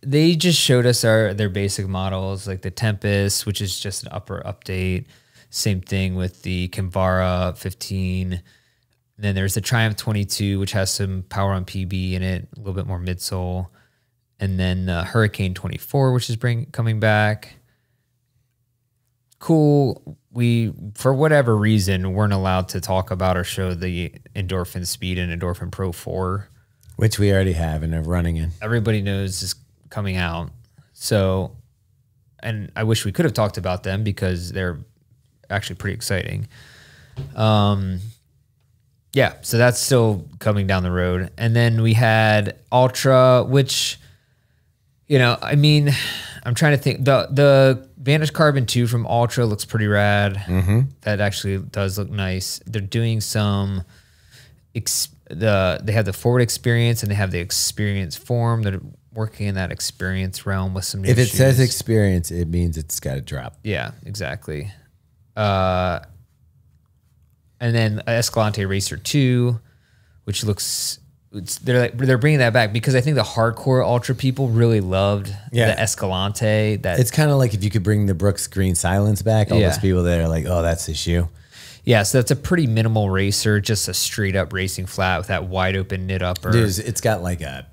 they just showed us their basic models, like the Tempest, which is just an upper update. Same thing with the Kinvara 15. And then there's the Triumph 22, which has some power on PB in it, a little bit more midsole. And then Hurricane 24, which is coming back. Cool. We, for whatever reason, weren't allowed to talk about or show the Endorphin Speed and Endorphin Pro 4. Which we already have and are running in. Everybody knows is coming out. So, and I wish we could have talked about them because they're actually pretty exciting. Yeah, so that's still coming down the road. And then we had Altra, which, I'm trying to think. The Vantage Carbon 2 from Altra looks pretty rad. Mm-hmm. That actually does look nice. They're doing some, they have the forward experience and they have the experience form. They're working in that experience realm with some new shoes. If it says experience, it means it's got to drop. Yeah, exactly. And then Escalante Racer 2, which looks... they're bringing that back because I think the hardcore ultra people really loved the Escalante. That it's kind of like if you could bring the Brooks Green Silence back, all those people that are like, oh, that's the shoe. Yeah, so that's a pretty minimal racer, just a straight up racing flat with that wide open knit upper. Dude, it's got like a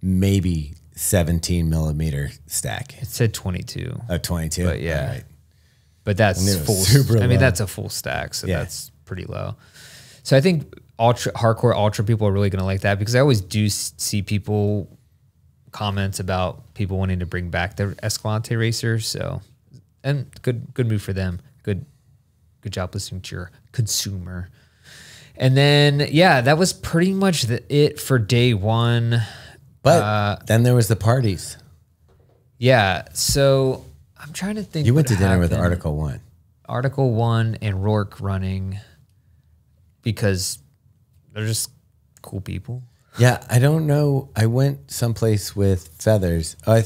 maybe 17 millimeter stack. It said 22. Oh, 22. But yeah, right. But that's full. Super low. I mean, that's a full stack, so that's pretty low. So I think hardcore ultra people are really going to like that because I always do see people comments about people wanting to bring back their Escalante racers. So, and good move for them. Good job listening to your consumer. And then, yeah, that was pretty much it for day one. But then there was the parties. Yeah. So I'm trying to think. You went to dinner with Article One. Article One and Rourke running because they're just cool people. Yeah, I don't know. I went someplace with Feathers. Oh,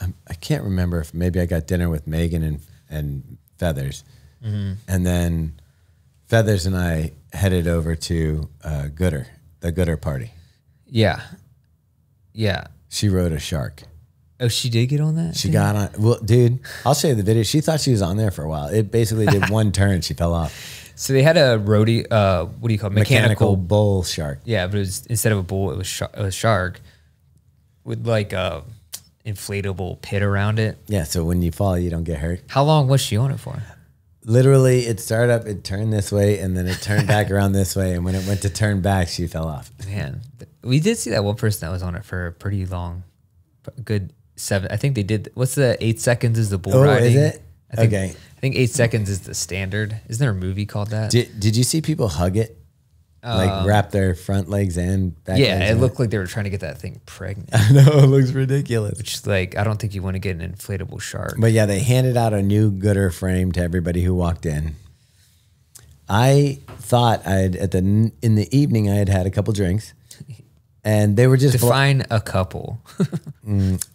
I can't remember if maybe I got dinner with Megan and Feathers. Mm-hmm. And then Feathers and I headed over to Gooder, the Gooder party. Yeah. Yeah. She rode a shark. Oh, she did get on that? She got on. Well, dude, I'll show you the video. She thought she was on there for a while. It basically did one turn. She fell off. So they had a rodeo, what do you call it? Mechanical bull shark. Yeah, but it was, instead of a bull, it was a shark with like a inflatable pit around it. Yeah, so when you fall, you don't get hurt. How long was she on it for? Literally, it started up, it turned this way, and then it turned back around this way, and when it went to turn back, she fell off. Man, we did see that one person that was on it for a pretty long, good seven. I think they did, what's the 8 seconds is the bull riding? Oh, is it? I think 8 seconds is the standard. Isn't there a movie called that? Did you see people hug it? Like wrap their front legs and back legs? Yeah, it looked like they were trying to get that thing pregnant. I know, it looks ridiculous. Which is like, I don't think you want to get an inflatable shark. But yeah, they handed out a new Gooder frame to everybody who walked in. I thought in the evening I had a couple drinks. And they were just... Define a couple.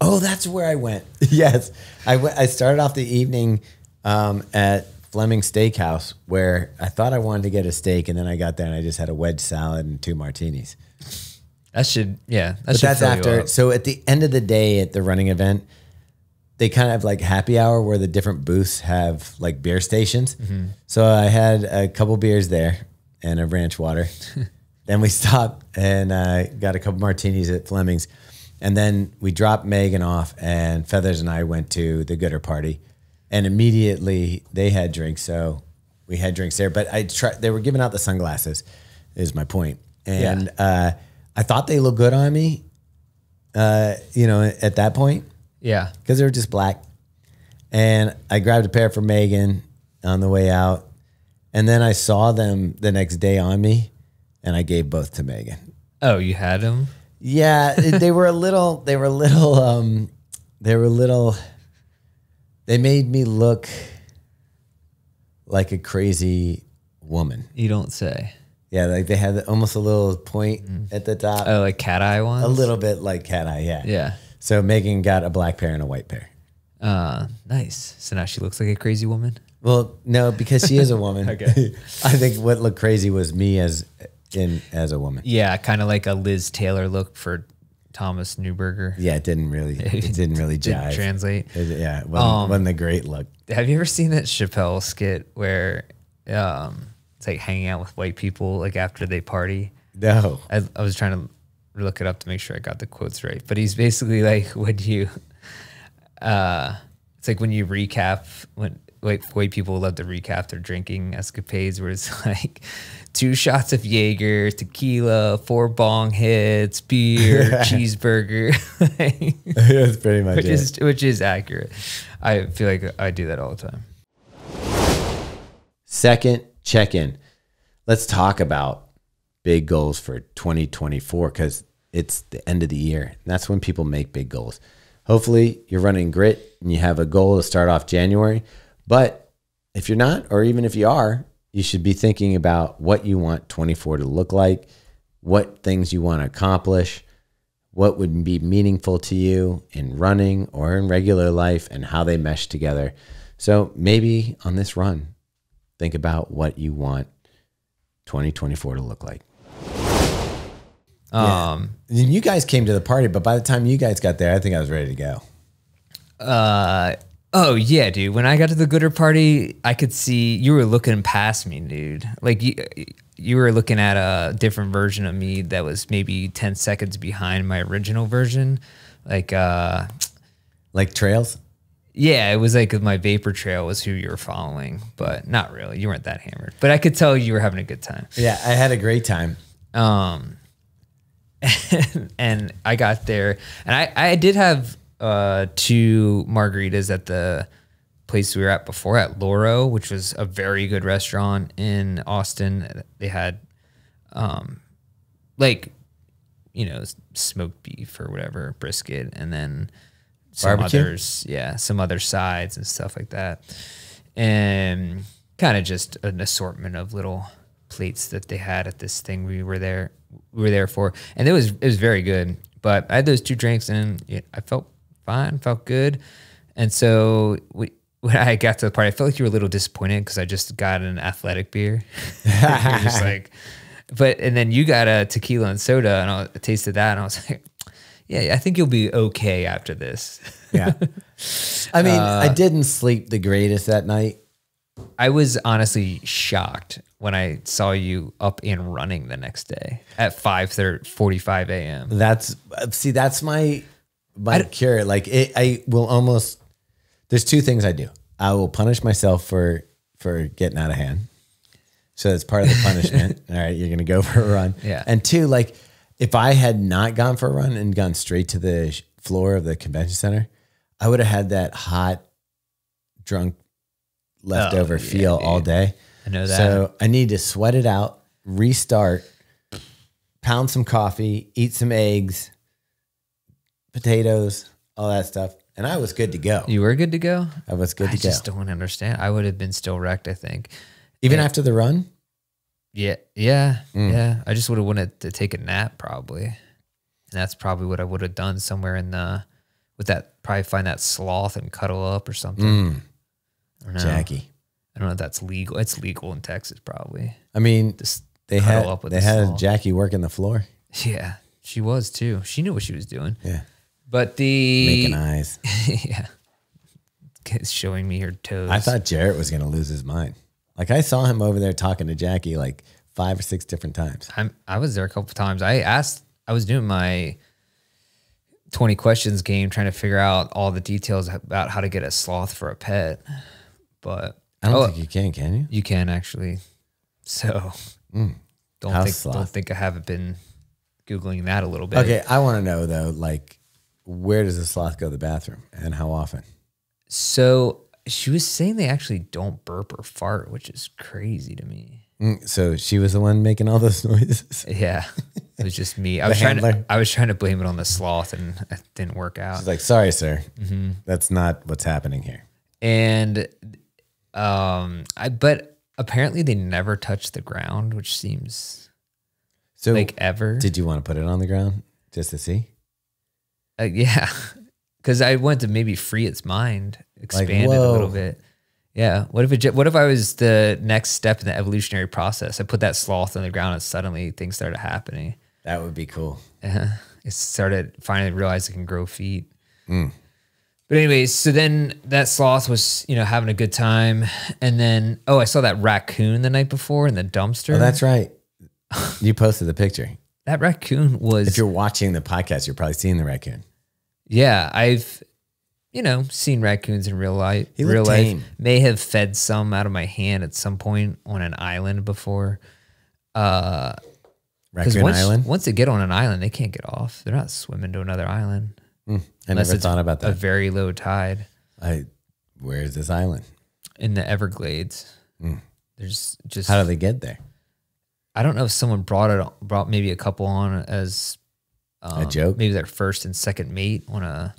Oh, that's where I went. Yes. I started off the evening at Fleming Steakhouse where I thought I wanted to get a steak and then I got there and I just had a wedge salad and 2 martinis. That should... Yeah. That should that's after... So at the end of the day at the running event, they kind of have like happy hour where the different booths have like beer stations. Mm-hmm. So I had a couple beers there and a ranch water. Then we stopped and got a couple martinis at Fleming's. And then we dropped Megan off and Feathers and I went to the Gooder party. And immediately they had drinks. So we had drinks there. But they were giving out the sunglasses is my point. And I thought they looked good on me, you know, at that point. Yeah. Because they were just black. And I grabbed a pair for Megan on the way out. And then I saw them the next day on me. And I gave both to Megan. Oh, you had them? Yeah, they made me look like a crazy woman. You don't say. Yeah, like they had almost a little point at the top. Oh, like cat eye ones? A little bit like cat eye, yeah. Yeah. So Megan got a black pair and a white pair. Nice. So now she looks like a crazy woman? Well, no, because she is a woman. Okay. I think what looked crazy was me as a woman. Yeah, kind of like a Liz Taylor look for Thomas Newberger. Yeah, it didn't really jive. Translate. Yeah, wasn't the great look. Have you ever seen that Chappelle skit where it's like hanging out with white people like after they party? No. I was trying to look it up to make sure I got the quotes right, but he's basically like when you it's like when you recap when white people love to recap their drinking escapades where it's like 2 shots of Jaeger, tequila, 4 bong hits, beer, cheeseburger. That's pretty much which is accurate. I feel like I do that all the time. Second check-in. Let's talk about big goals for 2024 because it's the end of the year. And that's when people make big goals. Hopefully you're running grit and you have a goal to start off January. But if you're not, or even if you are, you should be thinking about what you want 24 to look like, what things you want to accomplish, what would be meaningful to you in running or in regular life, and how they mesh together. So maybe on this run, think about what you want 2024 to look like. Yeah. You guys came to the party, but by the time you guys got there, I think I was ready to go. Oh yeah, dude. When I got to the Gooder party, I could see you were looking past me, dude. Like you were looking at a different version of me that was maybe 10 seconds behind my original version. Like trails? Yeah, it was like my vapor trail was who you were following, but not really. You weren't that hammered, but I could tell you were having a good time. Yeah, I had a great time. And I got there, and I did have two margaritas at the place we were at before, at Loro, which was a very good restaurant in Austin. They had like, you know, smoked beef or whatever, brisket, and then some barbecue. Others, yeah, some other sides and stuff like that, and kind of just an assortment of little plates that they had at this thing we were there for, and it was very good. But I had those two drinks, and I felt fine, felt good. And so when I got to the party, I felt like you were a little disappointed because I just got an athletic beer. Just like, and then you got a tequila and soda, and I tasted that, and I was like, yeah, I think you'll be okay after this. Yeah. I mean, I didn't sleep the greatest that night. I was honestly shocked when I saw you up and running the next day at 5:45 a.m. That's my cure. Like I will almost, there's two things I do. I will punish myself for getting out of hand. So that's part of the punishment. All right, you're going to go for a run. Yeah. And two, like if I had not gone for a run and gone straight to the floor of the convention center, I would have had that hot, drunk, leftover feel all day. I know that. So I need to sweat it out, restart, pound some coffee, eat some eggs, potatoes, all that stuff. And I was good to go. You were good to go? I was good to go. I just don't understand. I would have been still wrecked, I think. Even after the run? Yeah. Yeah. Mm. Yeah. I just would have wanted to take a nap probably. And that's probably what I would have done somewhere in the, with that, probably find that sloth and cuddle up or something. Mm. I don't know. Jackie. I don't know if that's legal. It's legal in Texas, probably. I mean, they had Jackie working the floor. Yeah, she was too. She knew what she was doing. Yeah, but making eyes. Yeah, showing me her toes. I thought Jarrett was gonna lose his mind. Like I saw him over there talking to Jackie like 5 or 6 different times. I was there a couple of times. I was doing my 20 questions game, trying to figure out all the details about how to get a sloth for a pet, but. I don't think you can you? You can, actually. So don't think I haven't been Googling that a little bit. Okay, I want to know, though, like, where does the sloth go to the bathroom and how often? So she was saying they actually don't burp or fart, which is crazy to me. So she was the one making all those noises? Yeah, it was just me. I was trying to blame it on the sloth, and it didn't work out. She's like, sorry, sir. Mm-hmm. That's not what's happening here. And... but apparently they never touch the ground, which seems so like ever. Did you want to put it on the ground just to see? Yeah. Cause I want to maybe free its mind, expand like, it a little bit. Yeah. What if I was the next step in the evolutionary process? I put that sloth on the ground and suddenly things started happening. That would be cool. It started finally realizing it can grow feet. Mm. But anyways, so then that sloth was, you know, having a good time. And then, I saw that raccoon the night before in the dumpster. Oh, that's right. You posted the picture. That raccoon was... If you're watching the podcast, you're probably seeing the raccoon. Yeah, I've, you know, seen raccoons in real life. He looked tame. May have fed some out of my hand at some point on an island before. Raccoon Island? Once they get on an island, they can't get off. They're not swimming to another island. I never thought about that. A very low tide. Where is this island? In the Everglades. Mm. There's just. How do they get there? I don't know if someone brought maybe a couple on as a joke. Maybe their first and second mate on a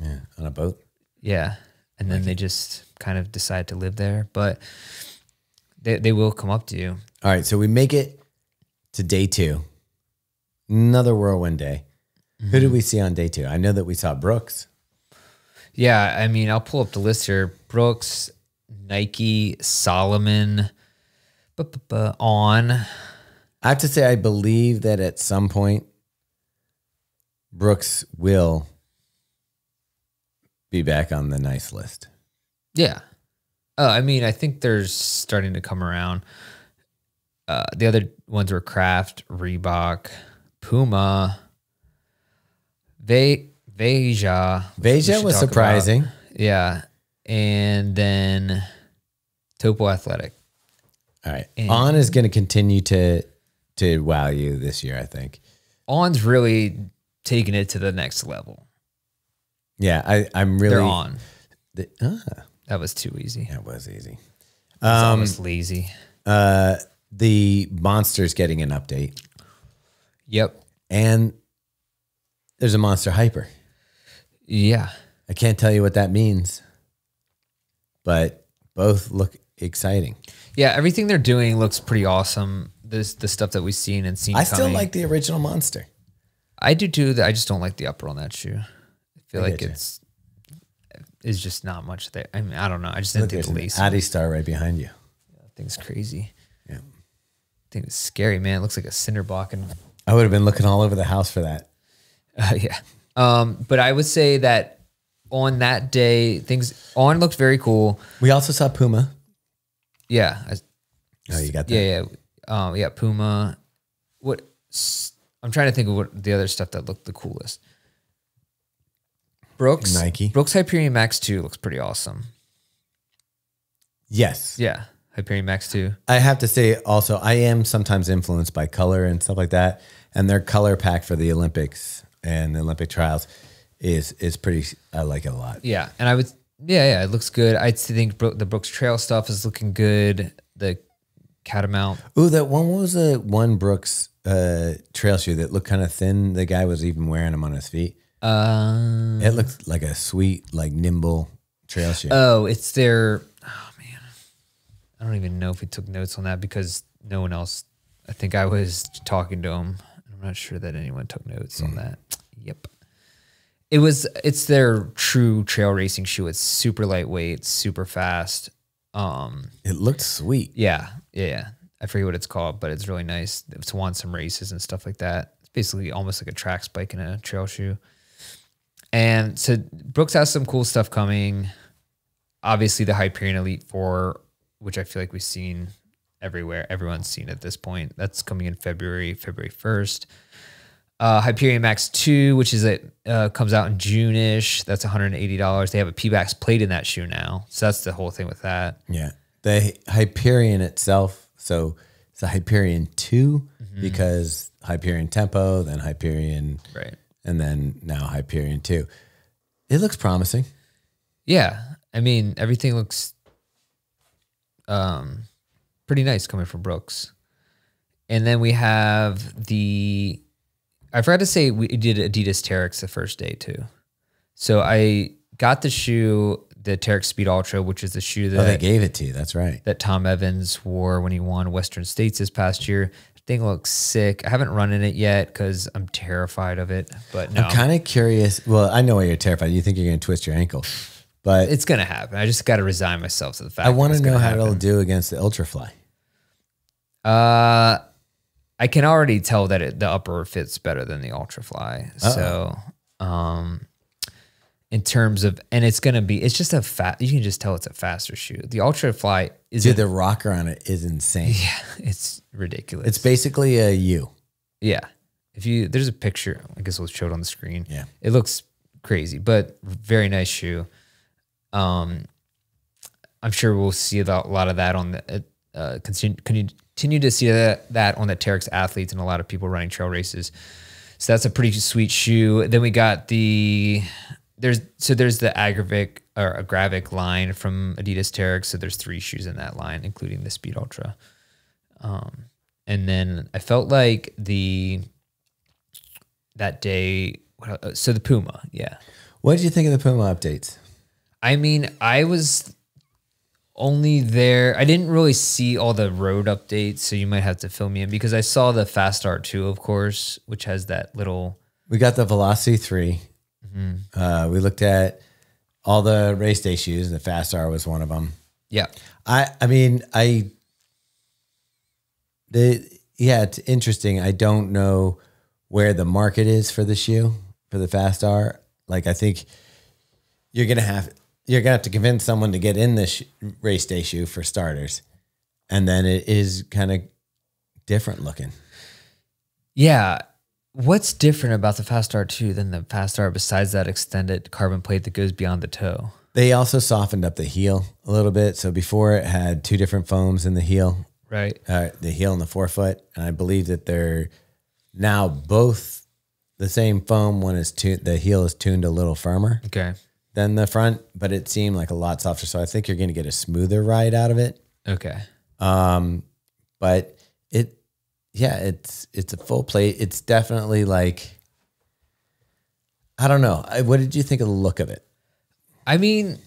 boat. Yeah, and then they just kind of decide to live there, but they will come up to you. All right, so we make it to day 2, another whirlwind day. Who did we see on day two? I know that we saw Brooks. Yeah, I mean, I'll pull up the list here. Brooks, Nike, Salomon, on. I have to say, I believe that at some point, Brooks will be back on the nice list. Yeah. I mean, I think they're starting to come around. The other ones were Kraft, Reebok, Puma, Veja. Veja was surprising. Yeah. And then Topo Athletic. All right. And On is going to continue to wow you this year, I think. On's really taking it to the next level. Yeah, I'm really... They're on. That was too easy. That was easy. It's almost lazy. The Monster's getting an update. Yep. And there's a Monster Hyper. Yeah. I can't tell you what that means, but both look exciting. Yeah, everything they're doing looks pretty awesome. The stuff that we've seen and seen. I still like the original Monster. I do too. I just don't like the upper on that shoe. I feel like it's just not much there. I mean, I don't know. I just didn't think the least. Adistar right behind you. That thing's crazy. Yeah, that thing is scary, man. It looks like a cinder block. And I would have been looking all over the house for that. Yeah, but I would say that on that day, things On looked very cool. We also saw Puma. Yeah. Oh, you got that. Yeah, yeah. Yeah, Puma. What? I'm trying to think of what the other stuff that looked the coolest. Brooks. Nike. Brooks Hyperion Max 2 looks pretty awesome. Yes. Yeah. Hyperion Max 2. I have to say also, I am sometimes influenced by color and stuff like that. And their color pack for the Olympics and the Olympic trials is pretty, I like it a lot. Yeah. And I would, yeah, yeah, it looks good. I think the Brooks Trail stuff is looking good. The Catamount. Ooh, that one, what was the one Brooks trail shoe that looked kind of thin? The guy was even wearing them on his feet. It looked like a sweet, like nimble trail shoe. Oh, it's their, oh man. I don't even know if we took notes on that because no one else, I think I was talking to him. I'm not sure that anyone took notes on that. Yep. It's their true trail racing shoe. It's super lightweight, super fast. It looked sweet. Yeah, yeah. I forget what it's called, but it's really nice. It's won some races and stuff like that. It's basically almost like a track spike in a trail shoe. And so Brooks has some cool stuff coming. Obviously, the Hyperion Elite 4, which I feel like we've seen everywhere. Everyone's seen at this point. That's coming in February 1st. Hyperion Max 2, which is comes out in June-ish. That's $180. They have a P-Bax plate in that shoe now. So that's the whole thing with that. Yeah. The Hyperion itself, so it's a Hyperion 2 because Hyperion Tempo, then Hyperion, right, and then now Hyperion 2. It looks promising. Yeah. I mean, everything looks pretty nice coming from Brooks. And then we have the... I forgot to say we did Adidas Terrex the first day too. So I got the shoe, the Terrex Speed Ultra, which is the shoe that they gave it to you. That's right. That Tom Evans wore when he won Western States this past year. The thing looks sick. I haven't run in it yet because I'm terrified of it. But no. I'm kind of curious. Well, I know why you're terrified. You think you're going to twist your ankle, but it's going to happen. I just got to resign myself to the fact. I want to know how it'll do against the Ultrafly. I can already tell that the upper fits better than the Ultrafly. So, in terms of, and it's going to be, it's just a you can just tell it's a faster shoe. The Ultrafly is, dude, the rocker on it is insane. Yeah. It's ridiculous. It's basically a U. Yeah. There's a picture, I guess it was showed on the screen. Yeah. It looks crazy, but very nice shoe. I'm sure we'll see a lot of that on the, continue to see that on the Terrex athletes and a lot of people running trail races. So that's a pretty sweet shoe. Then we got there's the Agravic line from Adidas Terrex. So there's 3 shoes in that line, including the Speed Ultra. And then I felt like the Puma. Yeah. What did you think of the Puma updates? I mean, I was only there. I didn't really see all the road updates, so you might have to fill me in because I saw the Fast R2, of course, which has that little we got the Velocity 3. Mm-hmm. We looked at all the race day shoes, and the Fast R was one of them. Yeah. I mean, it's interesting. I don't know where the market is for the shoe, for the Fast R. Like, I think you're going to have to convince someone to get in this race day shoe for starters. And then it is kind of different looking. Yeah. What's different about the Fast R2 than the Fast R besides that extended carbon plate that goes beyond the toe? They also softened up the heel a little bit. So before it had two different foams in the heel. Right. The heel and the forefoot. And I believe that they're now both the same foam. One is tuned, the heel is tuned a little firmer than the front, but it seemed like a lot softer. So I think you're going to get a smoother ride out of it. Okay. But it, yeah, it's a full plate. It's definitely like, I don't know. What did you think of the look of it? I mean,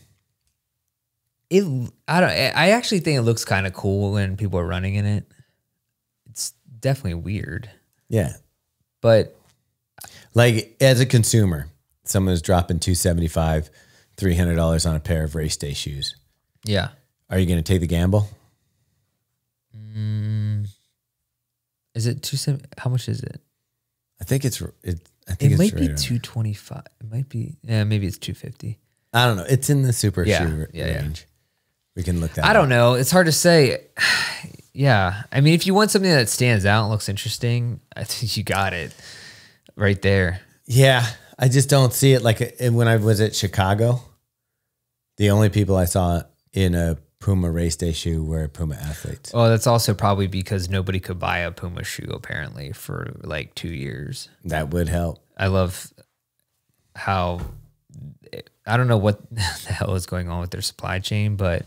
I actually think it looks kind of cool when people are running in it. It's definitely weird. Yeah. But like, as a consumer, someone is dropping $275, $300 on a pair of race day shoes. Yeah. Are you going to take the gamble? Is it 270? How much is it? I think it might be 225. It might be, yeah, maybe it's 250. I don't know. It's in the super shoe range. Yeah. We can look that up. I don't know. It's hard to say. Yeah. I mean, if you want something that stands out and looks interesting, I think you got it right there. Yeah. I just don't see it. Like, when I was at Chicago, the only people I saw in a Puma race day shoe were Puma athletes. Oh, that's also probably because nobody could buy a Puma shoe apparently for like 2 years. That would help. I love how, I don't know what the hell is going on with their supply chain, but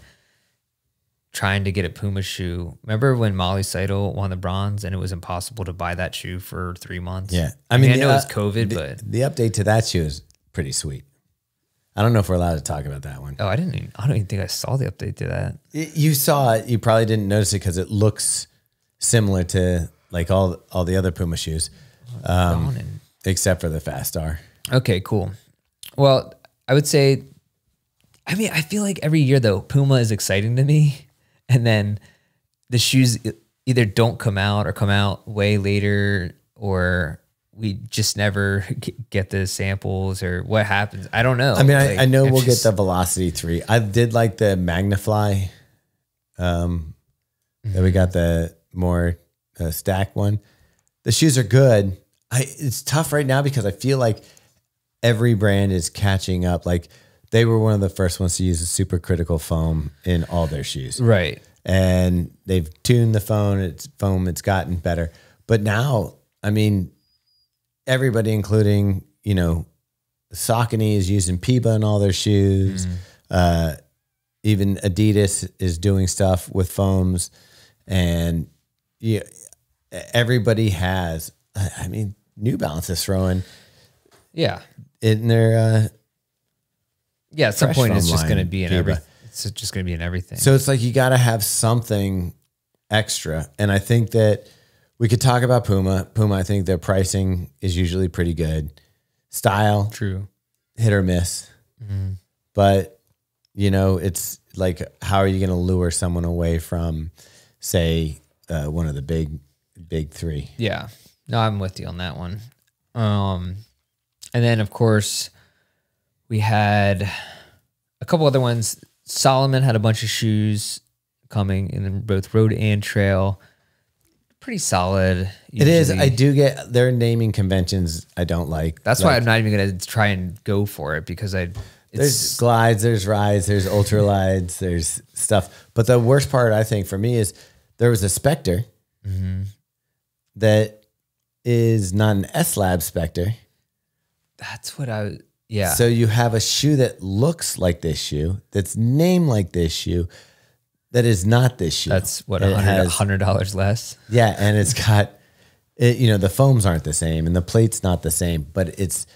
trying to get a Puma shoe. Remember when Molly Seidel won the bronze and it was impossible to buy that shoe for 3 months? Yeah. I mean, I know it was COVID, but the update to that shoe is pretty sweet. I don't know if we're allowed to talk about that one. Oh, I don't even think I saw the update to that. You saw it. You probably didn't notice it because it looks similar to like all the other Puma shoes, except for the Fast R. Okay, cool. Well, I would say, I mean, I feel like every year though, Puma is exciting to me. And then the shoes either don't come out or come out way later, or we just never get the samples, or what happens. I don't know. I mean, like, I know we'll get the Velocity 3. I did like the Magnafly that we got, the more stack one. The shoes are good. It's tough right now because I feel like every brand is catching up. Like, they were one of the first ones to use a supercritical foam in all their shoes. Right. And they've tuned the foam. It's gotten better. But now, I mean, everybody, including, you know, Saucony is using PIBA in all their shoes. Even Adidas is doing stuff with foams. And yeah, everybody has, I mean, New Balance is throwing. Yeah. In their, yeah, at some point it's just going to be in everything. It's just going to be in everything. So it's like, you got to have something extra. And I think that we could talk about Puma. Puma, I think their pricing is usually pretty good. Style, true, hit or miss. Mm-hmm. But, you know, it's like, how are you going to lure someone away from, say, one of the big three? Yeah. No, I'm with you on that one. And then, of course, we had a couple other ones. Salomon had a bunch of shoes coming in both road and trail. Pretty solid. Usually. It is. I do get their naming conventions. I don't like. That's why I'm not even going to try and go for it, because there's glides, there's rides, there's ultralides, there's stuff. But the worst part, I think, for me is there was a Spectre that is not an S/Lab Spectre. That's what yeah. So you have a shoe that looks like this shoe, that's named like this shoe, that is not this shoe. That's what, $100 less. Yeah, and it's got, you know, the foams aren't the same and the plate's not the same, but it's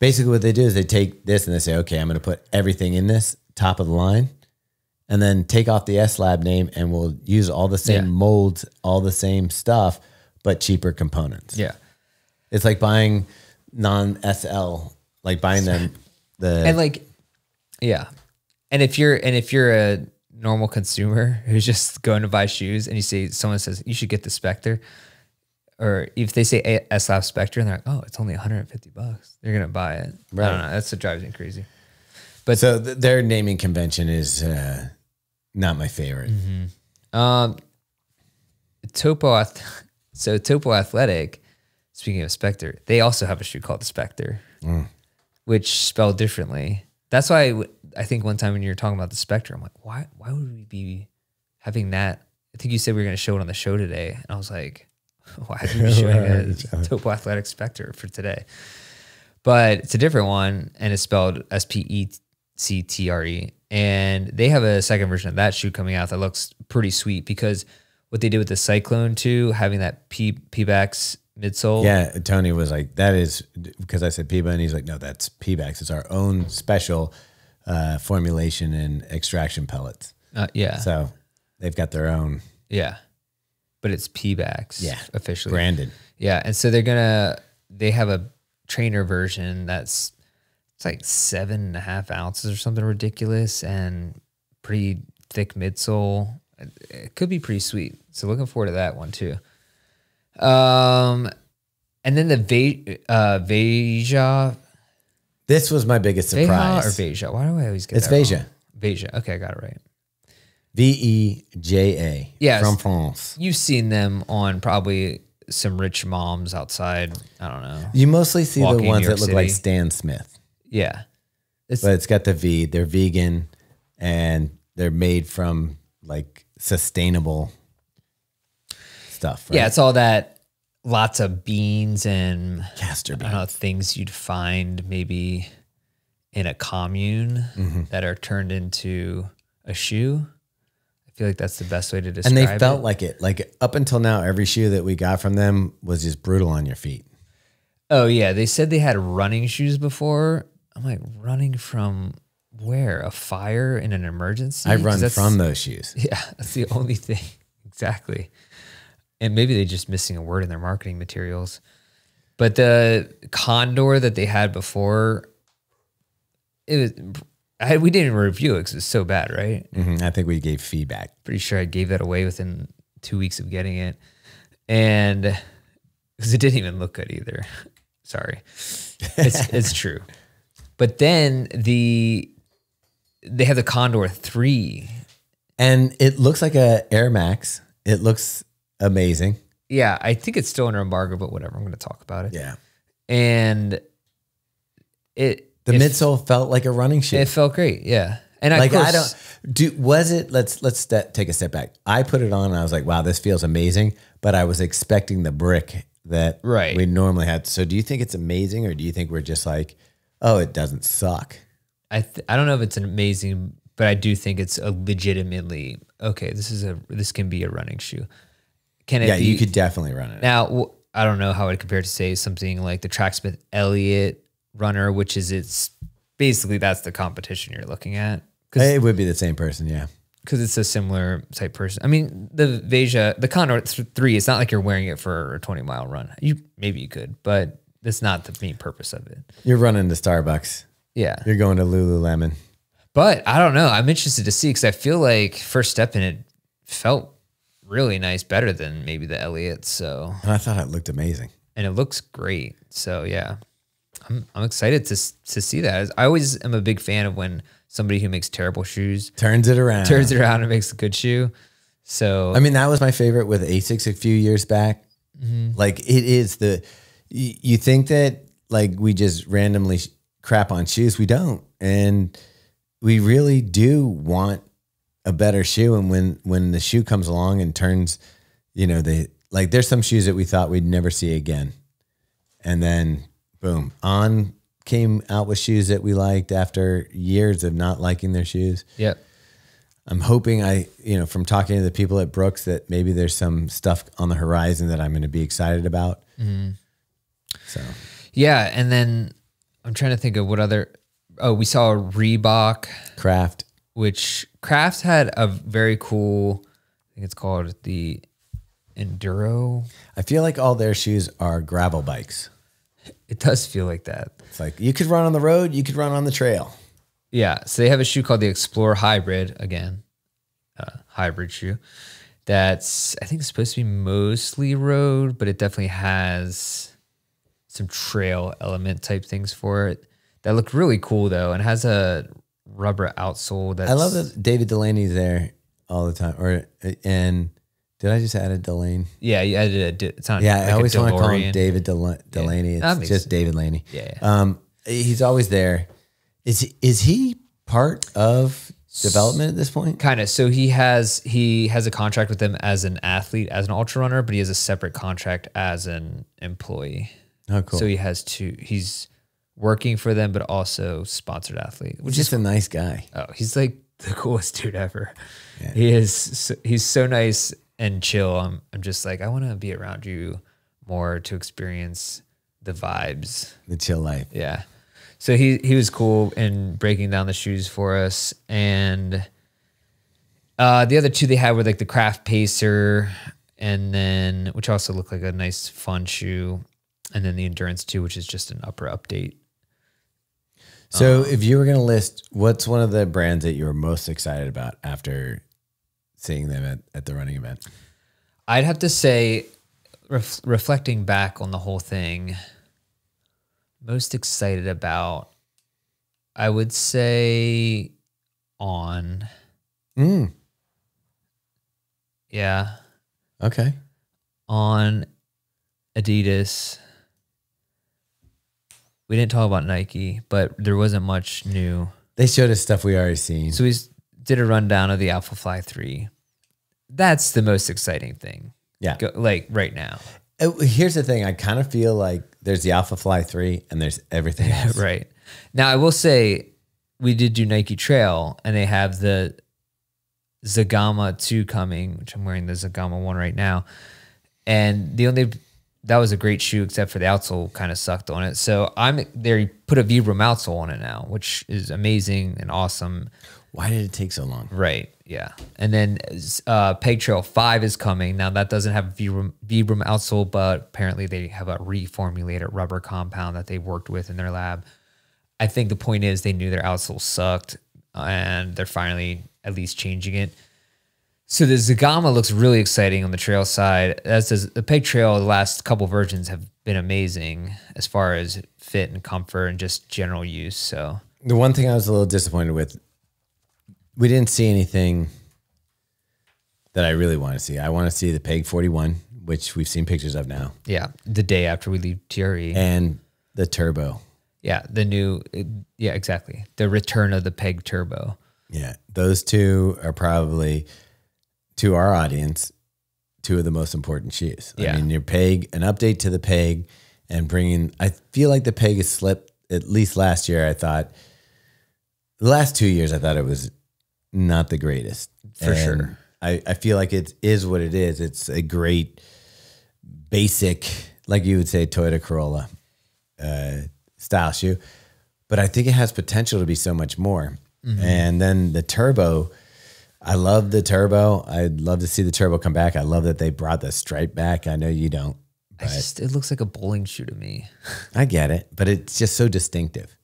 basically what they do is they take this and they say, okay, I'm going to put everything in this top of the line, and then take off the S/Lab name, and we'll use all the same molds, all the same stuff, but cheaper components. Yeah. It's like buying non-SL, like buying them. And like, yeah. And if you're a normal consumer who's just going to buy shoes and you see someone says, you should get the Spectre, or if they say S/Lab Spectre and they're like, oh, it's only 150 bucks. They're going to buy it. Right. I don't know. That's what drives me crazy. But so their naming convention is not my favorite. Mm-hmm. Topo Athletic, speaking of Spectre, they also have a shoe called the Spectre, which spelled differently. That's why I think one time when you were talking about the Spectre, I'm like, why would we be having that? I think you said we were going to show it on the show today. And I was like, why are we showing a Topo Athletic Spectre for today? But it's a different one, and it's spelled S-P-E-C-T-R-E. And they have a second version of that shoe coming out that looks pretty sweet, because what they did with the Cyclone 2, having that P-Bax midsole. Yeah, Tony was like, that is, because I said P-Bax, and he's like, no, that's P-Bax. It's our own special formulation and extraction pellets. Yeah. So they've got their own. Yeah. But it's P-Bax. Yeah. Officially. Branded. Yeah. And so they're going to, they have a trainer version that's, it's like 7.5 ounces or something ridiculous, and pretty thick midsole. It could be pretty sweet. So looking forward to that one too. And then the Veja. This was my biggest surprise. Veja or Veja? Why do I always get that wrong? Veja. Okay, I got it right. V-E-J-A. Yeah, from France. You've seen them on probably some rich moms outside. I don't know. You mostly see the ones that look like Stan Smith. Yeah. But it's got the V. They're vegan, and they're made from like sustainable stuff. Right? Yeah. It's all that, lots of beans and castor beans. I don't know, things you'd find maybe in a commune that are turned into a shoe. I feel like that's the best way to describe it. And they felt like it. Like up until now, every shoe that we got from them was just brutal on your feet. Oh, yeah. They said they had running shoes before. I'm like, running from where? A fire in an emergency? I run from those shoes. Yeah, that's the only thing. Exactly. And maybe they're just missing a word in their marketing materials. But the Condor that they had before, it was... we didn't review it because it was so bad, right? I think we gave feedback. Pretty sure I gave that away within 2 weeks of getting it. And because it didn't even look good either. Sorry. It's, it's true. But then they have the Condor 3. And it looks like a Air Max. It looks amazing. Yeah, I think it's still under embargo, but whatever. I'm going to talk about it. Yeah. And it... The midsole felt like a running shoe. It felt great, yeah. And like, I don't was it? Let's take a step back. I put it on and I was like, wow, this feels amazing. But I was expecting the brick that we normally had. So, do you think it's amazing, or do you think we're just like, oh, it doesn't suck? I don't know if it's an amazing, but I do think it's a legitimately okay. This can be a running shoe. Can it? Yeah, you could definitely run it now. I don't know how it compared to say something like the Tracksmith Elliott Runner, which is basically that's the competition you're looking at. It would be the same person, yeah. Because it's a similar type person. I mean, the Condor 3, it's not like you're wearing it for a 20-mile run. Maybe you could, but that's not the main purpose of it. You're running to Starbucks. Yeah. You're going to Lululemon. But I don't know. I'm interested to see, because I feel like first step in it felt really nice, better than maybe the Elliott. So. And I thought it looked amazing. And it looks great. So, yeah. I'm excited to see that. I always am a big fan of when somebody who makes terrible shoes turns it around and makes a good shoe. So I mean, that was my favorite with ASICS a few years back. Like, it is you think that like we just randomly crap on shoes. We don't, and we really do want a better shoe. And when the shoe comes along and turns, you know, there's some shoes that we thought we'd never see again, and then. Boom. On came out with shoes that we liked after years of not liking their shoes. Yep. I'm hoping from talking to the people at Brooks, that maybe there's some stuff on the horizon that I'm going to be excited about. So, yeah. And then I'm trying to think of what other, we saw a Reebok Craft, which Craft had a very cool, I think it's called the Enduro. I feel like all their shoes are gravel bikes. It does feel like that. It's like you could run on the road, you could run on the trail. Yeah. So they have a shoe called the Explorer Hybrid, again, hybrid shoe. That's, I think it's supposed to be mostly road, but it definitely has some trail element type things for it. That looked really cool though. And has a rubber outsole. That's, I love that David Delaney's there all the time. Or, and did I just add a Delaney? Yeah, you added a, it's on, yeah, like I always want to call him David Delaney. Yeah. It's just David Laney. Yeah. He's always there. Is he part of development at this point? Kind of. So he has a contract with them as an athlete, as an ultra runner, but he has a separate contract as an employee. Oh, cool. So he has two. He's working for them, but also sponsored athlete. Which is just a nice guy. Oh, he's like the coolest dude ever. Yeah. He is. So, he's so nice and chill. I'm just like, I want to be around you more to experience the vibes, the chill life. Yeah. So he was cool in breaking down the shoes for us. And the other two they had were like the Craft Pacer, and then, which also looked like a nice fun shoe. And then the Endurance 2, which is just an upper update. So if you were going to list, what's one of the brands that you were most excited about after seeing them at the running event? I'd have to say, reflecting back on the whole thing, most excited about, I would say, On. Mm. Yeah. Okay. On, Adidas. We didn't talk about Nike, but there wasn't much new. They showed us stuff we already seen. So we did a rundown of the Alpha Fly 3. That's the most exciting thing. Yeah. Like right now. Here's the thing. I kind of feel like there's the Alpha Fly 3 and there's everything else. Right. Now, I will say we did do Nike Trail, and they have the Zegama 2 coming, which I'm wearing the Zegama 1 right now. And the only, that was a great shoe except for the outsole kind of sucked on it. So they put a Vibram outsole on it now, which is amazing and awesome. Why did it take so long? Right. Yeah. And then Peg Trail 5 is coming. Now, that doesn't have Vibram outsole, but apparently they have a reformulated rubber compound that they worked with in their lab. I think the point is they knew their outsole sucked, and they're finally at least changing it. So the Zegama looks really exciting on the trail side. As does the Peg Trail, the last couple versions have been amazing as far as fit and comfort and just general use. So the one thing I was a little disappointed with, we didn't see anything that I really want to see. I want to see the Peg 41, which we've seen pictures of now. Yeah, the day after we leave TRE. And the Turbo. Yeah, the new, yeah, exactly. The return of the Peg Turbo. Yeah, those two are probably, to our audience, two of the most important shoes. Yeah. I mean, your Peg, an update to the Peg, and bringing, I feel like the Peg has slipped, at least last year, I thought. The last 2 years, I thought it was not the greatest. For sure. I feel like it is what it is. It's a great basic, like you would say, Toyota Corolla style shoe. But I think it has potential to be so much more. Mm-hmm. And then the Turbo, I love the Turbo. I'd love to see the Turbo come back. I love that they brought the stripe back. I know you don't. But it looks like a bowling shoe to me. I get it, but it's just so distinctive.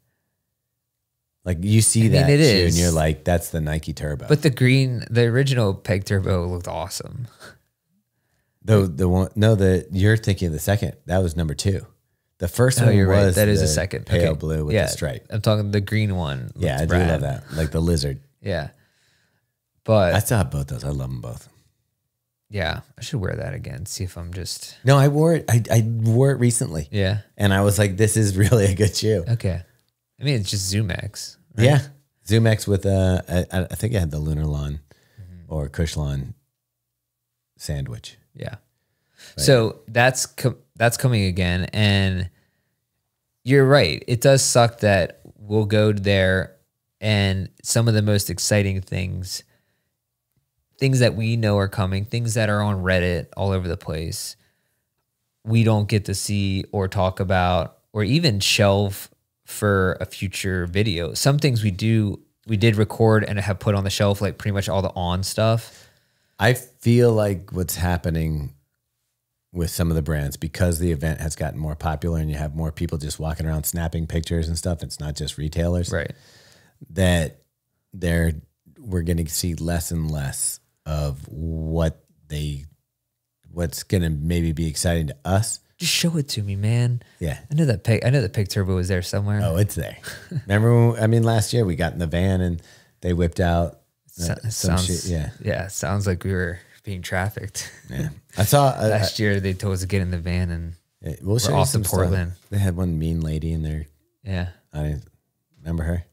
Like you see that it shoe is, and you're like, that's the Nike Turbo. But the green, the original Peg Turbo looked awesome. You're thinking of the second. That was number 2. The first one, you're was right. That is the second pale blue with the stripe. I'm talking the green one. Yeah, I do love that. Like the lizard. Yeah. But I still have both those. I love them both. Yeah, I should wear that again. See if I'm just. No, I wore it. I wore it recently. Yeah, and I was like, this is really a good shoe. Okay, I mean it's just ZoomX. Right? Yeah, ZoomX with I think I had the Lunar Lawn or Cushlon sandwich. Yeah, but so that's coming again, and you're right. It does suck that we'll go there, and some of the most exciting things. Things that we know are coming, things that are on Reddit all over the place, we don't get to see or talk about or even shelve for a future video. Some things we did record and have put on the shelf, like pretty much all the On stuff. I feel like what's happening with some of the brands because the event has gotten more popular and you have more people just walking around snapping pictures and stuff. It's not just retailers. Right. That we're going to see less and less of what they, what's going to maybe be exciting to us. Just show it to me, man. Yeah. I know that Peg Turbo was there somewhere. Oh, it's there. Remember, when, I mean, last year we got in the van and they whipped out some shit. Yeah. Yeah. Sounds like we were being trafficked. Yeah. I saw last year they told us to get in the van and we'll show off to Portland. Stuff. They had one mean lady in there. Yeah. I remember her.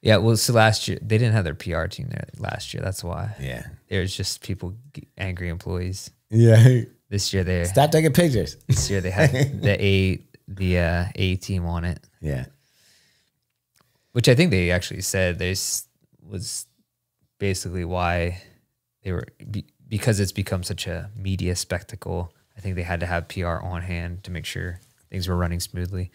Yeah. Well, so last year they didn't have their PR team there last year. That's why. Yeah. There was just people, angry employees. Yeah. This year they stopped taking pictures. This year they had the A team on it. Yeah. Which I think they actually said this was basically why they were, because it's become such a media spectacle. I think they had to have PR on hand to make sure things were running smoothly.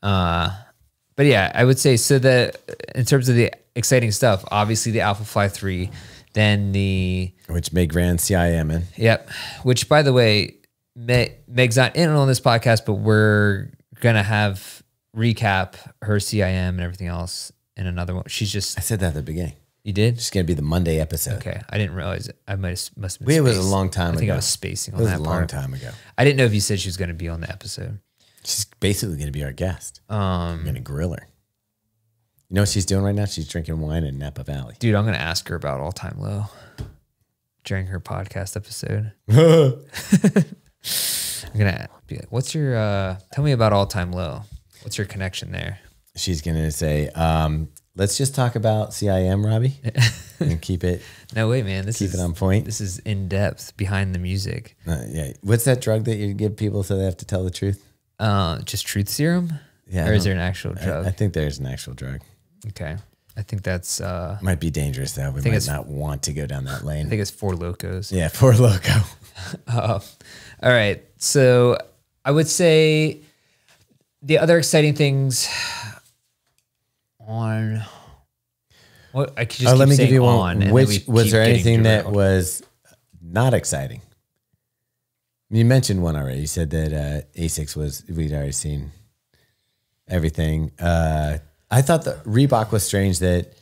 But yeah, I would say, so that in terms of the exciting stuff, obviously the Alpha Fly 3, then the... Which Meg ran CIM in. Yep. Which, by the way, Meg's not in on this podcast, but we're going to have recap her CIM and everything else in another one. She's just... I said that at the beginning. You did? It's going to be the Monday episode. Okay. I didn't realize it. I must have been... It was a long time ago. I think I was spacing on that part. It was a long time ago. I didn't know if you said she was going to be on the episode. She's basically going to be our guest. I'm going to grill her. You know what she's doing right now? She's drinking wine in Napa Valley. Dude, I'm going to ask her about All Time Low during her podcast episode. I'm going to be like, what's your, tell me about All Time Low. What's your connection there? She's going to say, let's just talk about CIM, Robbie, and keep it. No way, man. Keep it on point. This is in depth, behind the music. Yeah. What's that drug that you give people so they have to tell the truth? Just truth serum? Yeah. Or is there an actual drug? I think there's an actual drug. Okay. I think that's... might be dangerous, though. We might not want to go down that lane. I think it's 4 Locos. Yeah, 4 Loco. All right. So I would say the other exciting things on... Well, I could just keep saying on. Which, was there anything that was not exciting? You mentioned one already. You said that ASICS was... We'd already seen everything. I thought the Reebok was strange that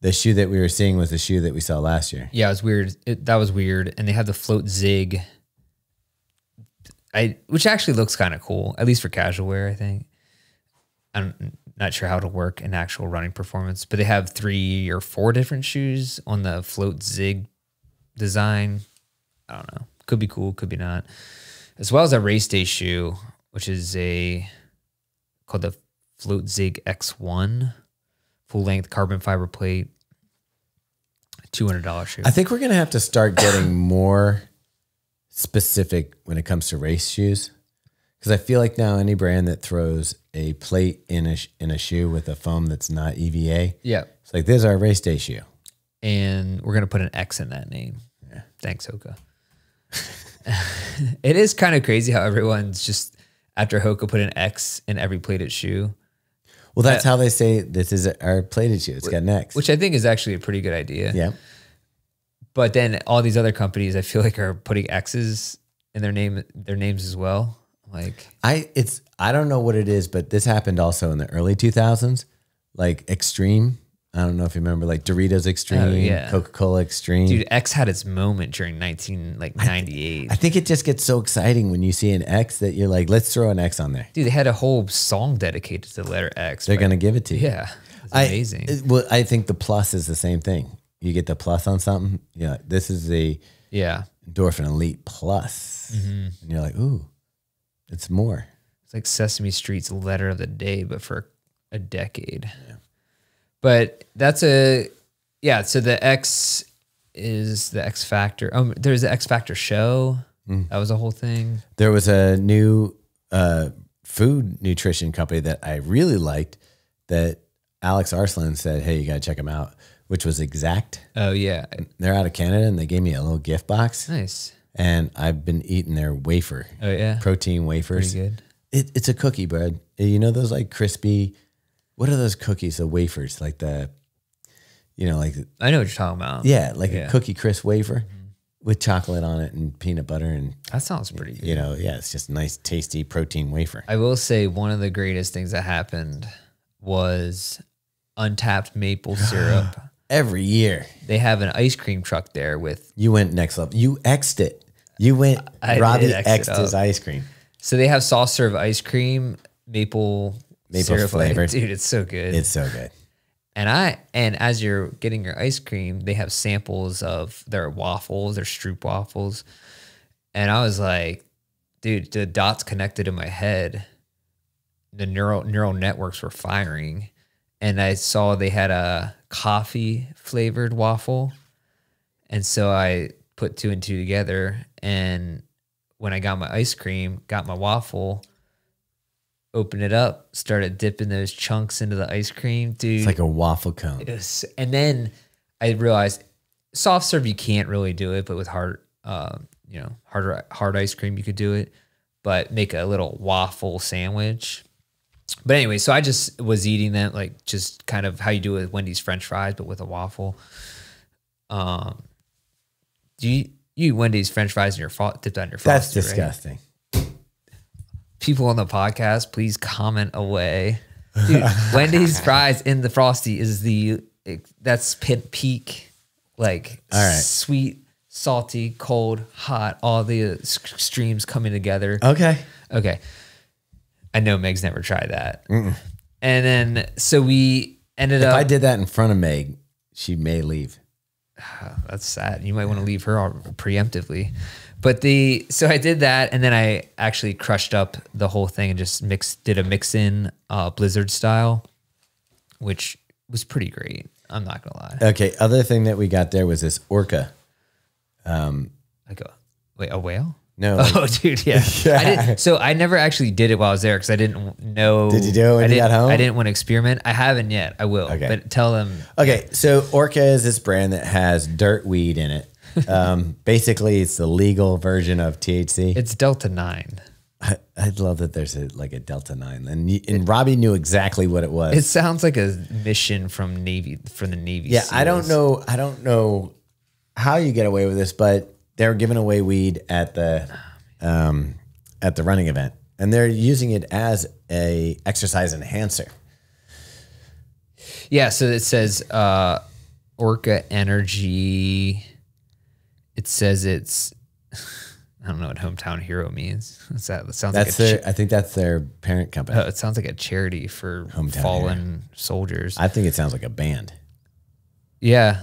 the shoe that we were seeing was the shoe that we saw last year. Yeah, it was weird. That was weird. And they have the float zig, which actually looks kind of cool, at least for casual wear, I think. I'm not sure how to work in actual running performance, but they have 3 or 4 different shoes on the float zig design. I don't know. Could be cool, could be not. As well as a race day shoe, which is called the Float Zig X1, full length carbon fiber plate, $200 shoe. I think we're going to have to start getting more specific when it comes to race shoes. Because I feel like now any brand that throws a plate in a shoe with a foam that's not EVA, yeah, it's like, this is our race day shoe. And we're going to put an X in that name. Yeah. Thanks, Hoka. It is kind of crazy how everyone's just, after Hoka, put an X in every plated shoe. Well, that's how they say this is our plated shoe. It's got an X. Which I think is actually a pretty good idea. Yeah. But then all these other companies, I feel like, are putting X's in their names as well. Like, I don't know what it is, but this happened also in the early 2000s, like Extreme. I don't know if you remember, like Doritos Extreme, yeah. Coca-Cola Extreme. Dude, X had its moment during 1998. I think it just gets so exciting when you see an X that you're like, let's throw an X on there. Dude, they had a whole song dedicated to the letter X. They're going to give it to you. Yeah. It's amazing. Well, I think the plus is the same thing. You get the plus on something. Yeah. This is the Endorphin Elite Plus. Mm-hmm. And you're like, ooh, it's more. It's like Sesame Street's letter of the day, but for a decade. Yeah. But that's so the X is the X Factor. There's the X Factor show. That was a whole thing. There was a new food nutrition company that I really liked that Alex Arslan said, hey, you got to check them out, which was Exact. Oh, yeah. They're out of Canada, and they gave me a little gift box. Nice. And I've been eating their wafer. Oh, yeah. Protein wafers. Pretty good. It's a cookie bread. You know those, like, crispy... What are those cookies, the wafers, like the, I know what you're talking about. Yeah, like a cookie crisp wafer. Mm-hmm. with chocolate on it and peanut butter. And that sounds pretty good. You know, yeah, it's just a nice, tasty protein wafer. I will say one of the greatest things that happened was untapped maple syrup. Every year. They have an ice cream truck there with... You went next level. You X'd it. You went... Robbie X'd his ice cream. So they have soft serve ice cream, maple syrup flavored. Dude, it's so good. It's so good. And as you're getting your ice cream, they have samples of their waffles, their Stroop waffles. And I was like, dude, the dots connected in my head. The neural networks were firing. And I saw they had a coffee flavored waffle. And so I put two and two together. And when I got my ice cream, got my waffle, opened it up, started dipping those chunks into the ice cream. Dude, it's like a waffle cone. And then I realized soft serve, you can't really do it, but with hard, you know, hard ice cream, you could do it, but make a little waffle sandwich. But anyway, so I just was eating them, like just kind of how you do it with Wendy's French fries, but with a waffle. You eat Wendy's French fries and dip that in your Frosty? That's disgusting. Right? People on the podcast, please comment away. Dude, Wendy's fries in the Frosty is that's peak, like sweet, salty, cold, hot, all the streams coming together. Okay. Okay. I know Meg's never tried that. Mm-mm. And then, so we ended up. If I did that in front of Meg, she may leave. That's sad. You might want to leave her preemptively. But so I did that. And then I actually crushed up the whole thing and just did a mix in Blizzard style, which was pretty great. I'm not going to lie. Okay. Other thing that we got there was this Orca. Wait, a whale? No. Oh, dude, yeah. Yeah. I never actually did it while I was there because I didn't know. Did you do it when you got home? I didn't want to experiment. I haven't yet. I will. Okay. But tell them. Okay, so Orca is this brand that has dirt weed in it. Basically, it's the legal version of THC. It's Delta 9. I love that there's like a Delta 9. And Robbie knew exactly what it was. It sounds like a mission from the Navy. Yeah, SEALs. I don't know how you get away with this, but... They were giving away weed at the running event, and they're using it as a exercise enhancer. Yeah, so it says Orca Energy. It says it's I don't know what Hometown Hero means. What's that? That sounds like I think that's their parent company. Oh, it sounds like a charity for fallen soldiers. I think it sounds like a band. Yeah,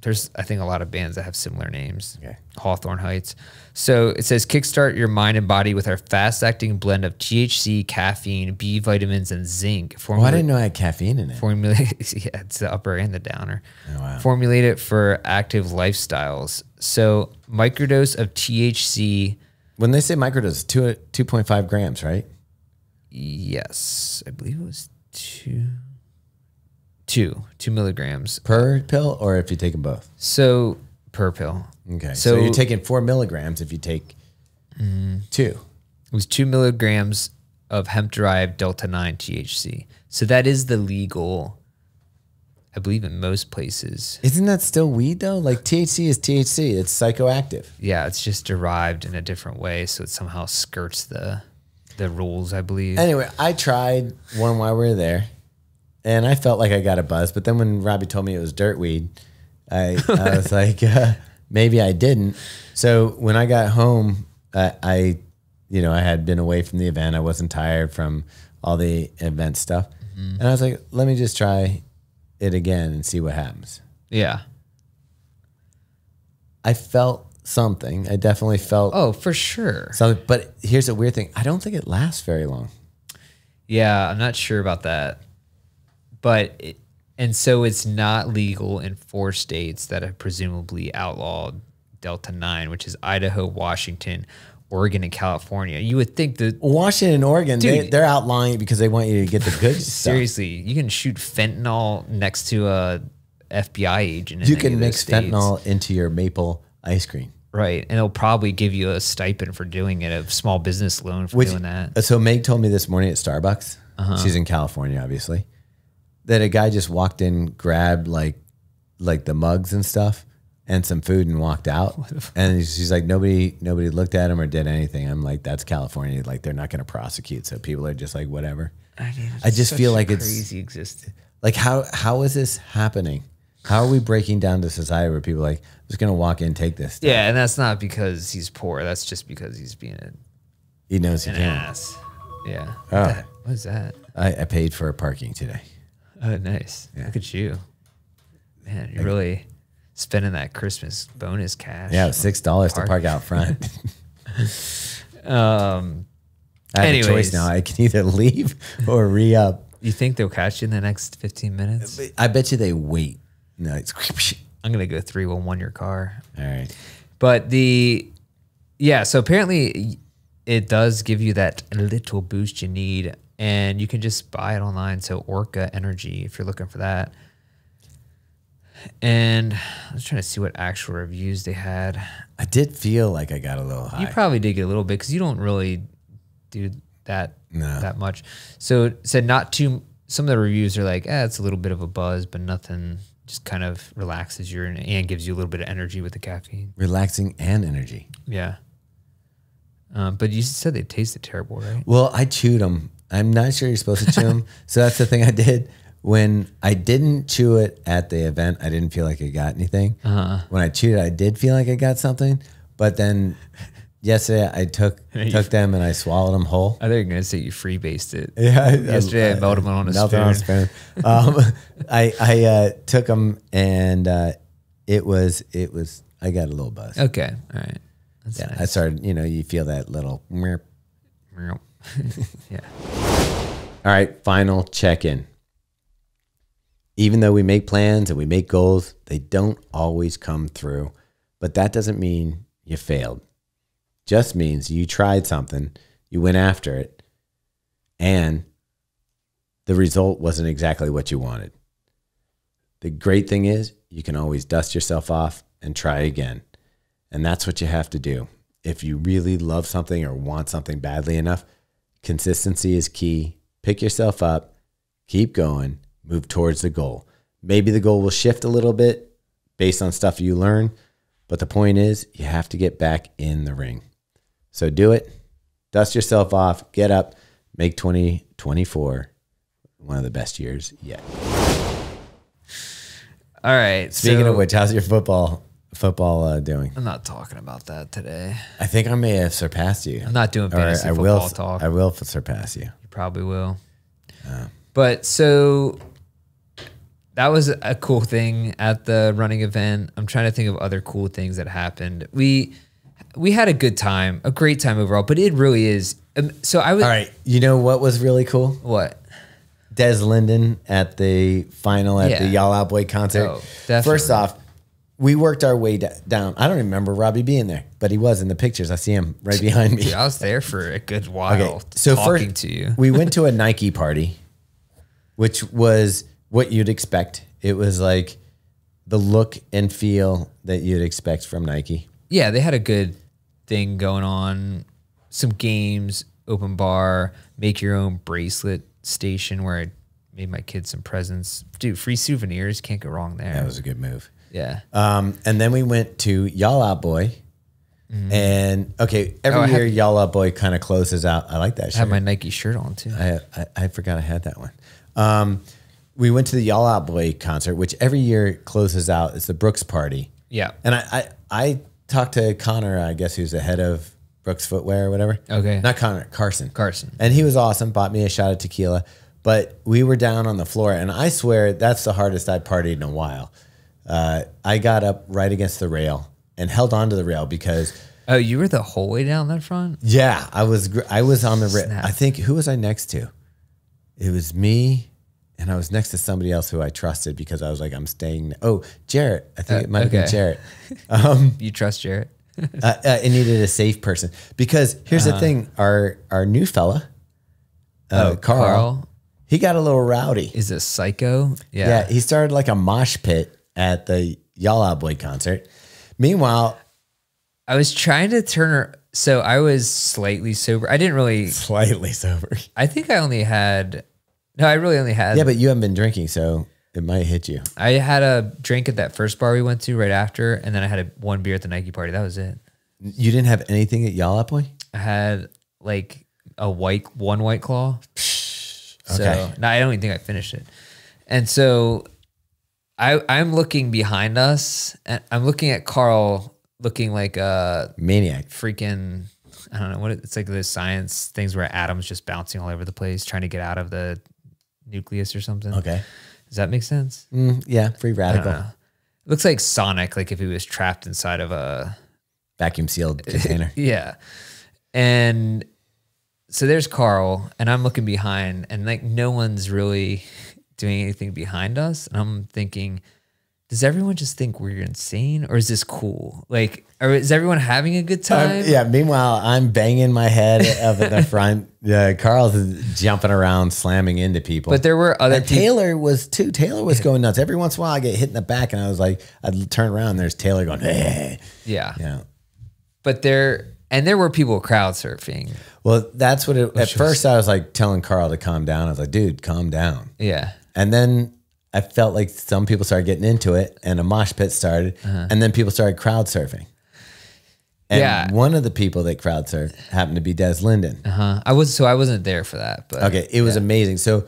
there's, I think, a lot of bands that have similar names. Okay. Hawthorne Heights. So it says, kickstart your mind and body with our fast-acting blend of THC, caffeine, B vitamins, and zinc. I didn't know I had caffeine in it. Yeah, it's the upper and the downer. Oh, wow. Formulate it for active lifestyles. So microdose of THC. When they say microdose, 2.5 grams, right? Yes. I believe it was 2 milligrams per pill, or if you take them both? So per pill. Okay. So you're taking 4 milligrams if you take 2. It was 2 milligrams of hemp-derived Delta 9 THC. So that is the legal, I believe, in most places. Isn't that still weed though? Like THC is THC. It's psychoactive. Yeah, it's just derived in a different way, so it somehow skirts the rules, I believe. Anyway, I tried one while we were there. And I felt like I got a buzz, but then when Robbie told me it was dirt weed, I was like, maybe I didn't. So when I got home, I had been away from the event. I wasn't tired from all the event stuff, and I was like, let me just try it again and see what happens. Yeah, I felt something. I definitely felt. Oh, for sure. Something, but here's a weird thing. I don't think it lasts very long. Yeah, I'm not sure about that. And so it's not legal in 4 states that have presumably outlawed Delta 9, which is Idaho, Washington, Oregon, and California. You would think that Washington and Oregon, dude, they're outlawing it because they want you to get the good stuff. Seriously, you can shoot fentanyl next to a FBI agent. You can mix fentanyl into your maple ice cream. Right, and it'll probably give you a stipend for doing it, a small business loan for doing that. So Meg told me this morning at Starbucks, she's in California, obviously, that a guy just walked in, grabbed like the mugs and stuff, and some food and walked out. And she's like, nobody looked at him or did anything. I'm like, that's California. Like, they're not going to prosecute. So people are just like, whatever. I just feel like it's crazy existence. Like, how is this happening? How are we breaking down to society where people are like, I'm just going to walk in, take this stuff? Yeah, and that's not because he's poor. That's just because he's being a, he knows he can. Ass. Yeah. Oh. What is that? I paid for parking today. Oh, nice. Yeah. Look at you. Man, you're really spending that Christmas bonus cash. Yeah, $6 to park out front. I have a choice now. I can either leave or re-up. You think they'll catch you in the next 15 minutes? I bet you they wait. No, it's... I'm going to go 311 your car. All right. But the... Yeah, so apparently it does give you that little boost you need, and you can just buy it online. So Orca Energy, if you're looking for that. And I was trying to see what actual reviews they had. I did feel like I got a little high. You probably did get a little bit because you don't really do that that much. So it said not too. Some of the reviews are like, eh, it's a little bit of a buzz, but nothing. Just kind of relaxes you and gives you a little bit of energy with the caffeine. Relaxing and energy. Yeah. But you said they tasted terrible, right? Well, I chewed them. I'm not sure you're supposed to chew them. So that's the thing I did. When I didn't chew it at the event, I didn't feel like I got anything. When I chewed it, I did feel like I got something. But then yesterday, I took them and I swallowed them whole. I thought you were going to say you freebased it. Yeah. Yesterday, I melted them on a spoon. I took them and it was. I got a little buzz. Okay. All right. That's nice. I started. You know, you feel that little. Yeah. All right. Final check-in. Even though we make plans and we make goals, they don't always come through. But that doesn't mean you failed. Just means you tried something, you went after it, and the result wasn't exactly what you wanted. The great thing is you can always dust yourself off and try again. And that's what you have to do. If you really love something or want something badly enough, consistency is key. Pick yourself up, keep going. Move towards the goal. Maybe the goal will shift a little bit based on stuff you learn, but the point is you have to get back in the ring. So do it. Dust yourself off. Get up. Make 2024 one of the best years yet. All right. Speaking of which, how's your football doing? I'm not talking about that today. I think I may have surpassed you. I'm not doing fantasy football talk. I will surpass you. You probably will. But so... That was a cool thing at the running event. I'm trying to think of other cool things that happened. We had a good time, a great time overall, but it really is. So I was. All right. You know what was really cool? What? Des Linden at the final at the Y'all Out Boy concert. Oh, definitely. First off, we worked our way down. I don't remember Robbie being there, but he was in the pictures. I see him right behind me. Dude, I was there for a good while. Okay, so talking to you. We went to a Nike party, which was what you'd expect. It was like the look and feel that you'd expect from Nike. Yeah, they had a good thing going on. Some games, open bar, make your own bracelet station where I made my kids some presents. Dude, free souvenirs, can't go wrong there. That was a good move. Yeah. And then we went to Y'all Out Boy. And okay, every year Y'all Out Boy kind of closes out. I like that shirt. I have my Nike shirt on too. I forgot I had that one. We went to the Y'all Out Boy concert, which every year closes out. It's the Brooks party. Yeah. And I talked to Connor, I guess, who's the head of Brooks Footwear or whatever. Okay. Not Connor, Carson. Carson. And he was awesome, bought me a shot of tequila. But we were down on the floor, and I swear that's the hardest I partied in a while. I got up right against the rail and held onto the rail because... Oh, you were the whole way down that front? Yeah. I was on the rail. I think, who was I next to? It was me... And I was next to somebody else who I trusted because I was like, I'm staying. Oh, Jarrett. I think it might have been Jarrett. You trust Jarrett? I needed a safe person. Because here's the thing. Our new fella, Carl, he got a little rowdy. Is a psycho? Yeah. Yeah. He started like a mosh pit at the Y'all Out Boy concert. Meanwhile. I was trying to turn her. So I was slightly sober. I didn't really. Slightly sober. I think I only had. No, I really only had. Yeah, but you haven't been drinking, so It might hit you. I had a drink at that first bar we went to right after, and then I had one beer at the Nike party. That was it. You didn't have anything at Yalapoy? I had like one white claw. So, okay. No, I don't even think I finished it. And so I'm looking behind us, and I'm looking at Carl looking like a maniac. Freaking, I don't know what it's like, those science things where atoms just bouncing all over the place, trying to get out of the nucleus or something. Okay. Does that make sense? Yeah. Free radical. It looks like Sonic, like if he was trapped inside of a vacuum sealed container. Yeah. And so there's Carl, and I'm looking behind, and like no one's really doing anything behind us. And I'm thinking, does everyone just think we're insane, or is this cool? Like, or is everyone having a good time? Yeah. Meanwhile, I'm banging my head up at the front. Carl's jumping around, slamming into people. But there were other people. Taylor was too. Taylor was going nuts. Every once in a while, I get hit in the back, and I was like, I'd turn around, and there's Taylor going, hey. Yeah. Yeah. But there, and there were people crowd surfing. Well, that's what it, at first I was like telling Carl to calm down. I was like, dude, calm down. Yeah. And then I felt like some people started getting into it, and a mosh pit started, and then people started crowd surfing. And one of the people that crowd surfed happened to be Des Linden. I wasn't there for that. But okay, it was amazing. So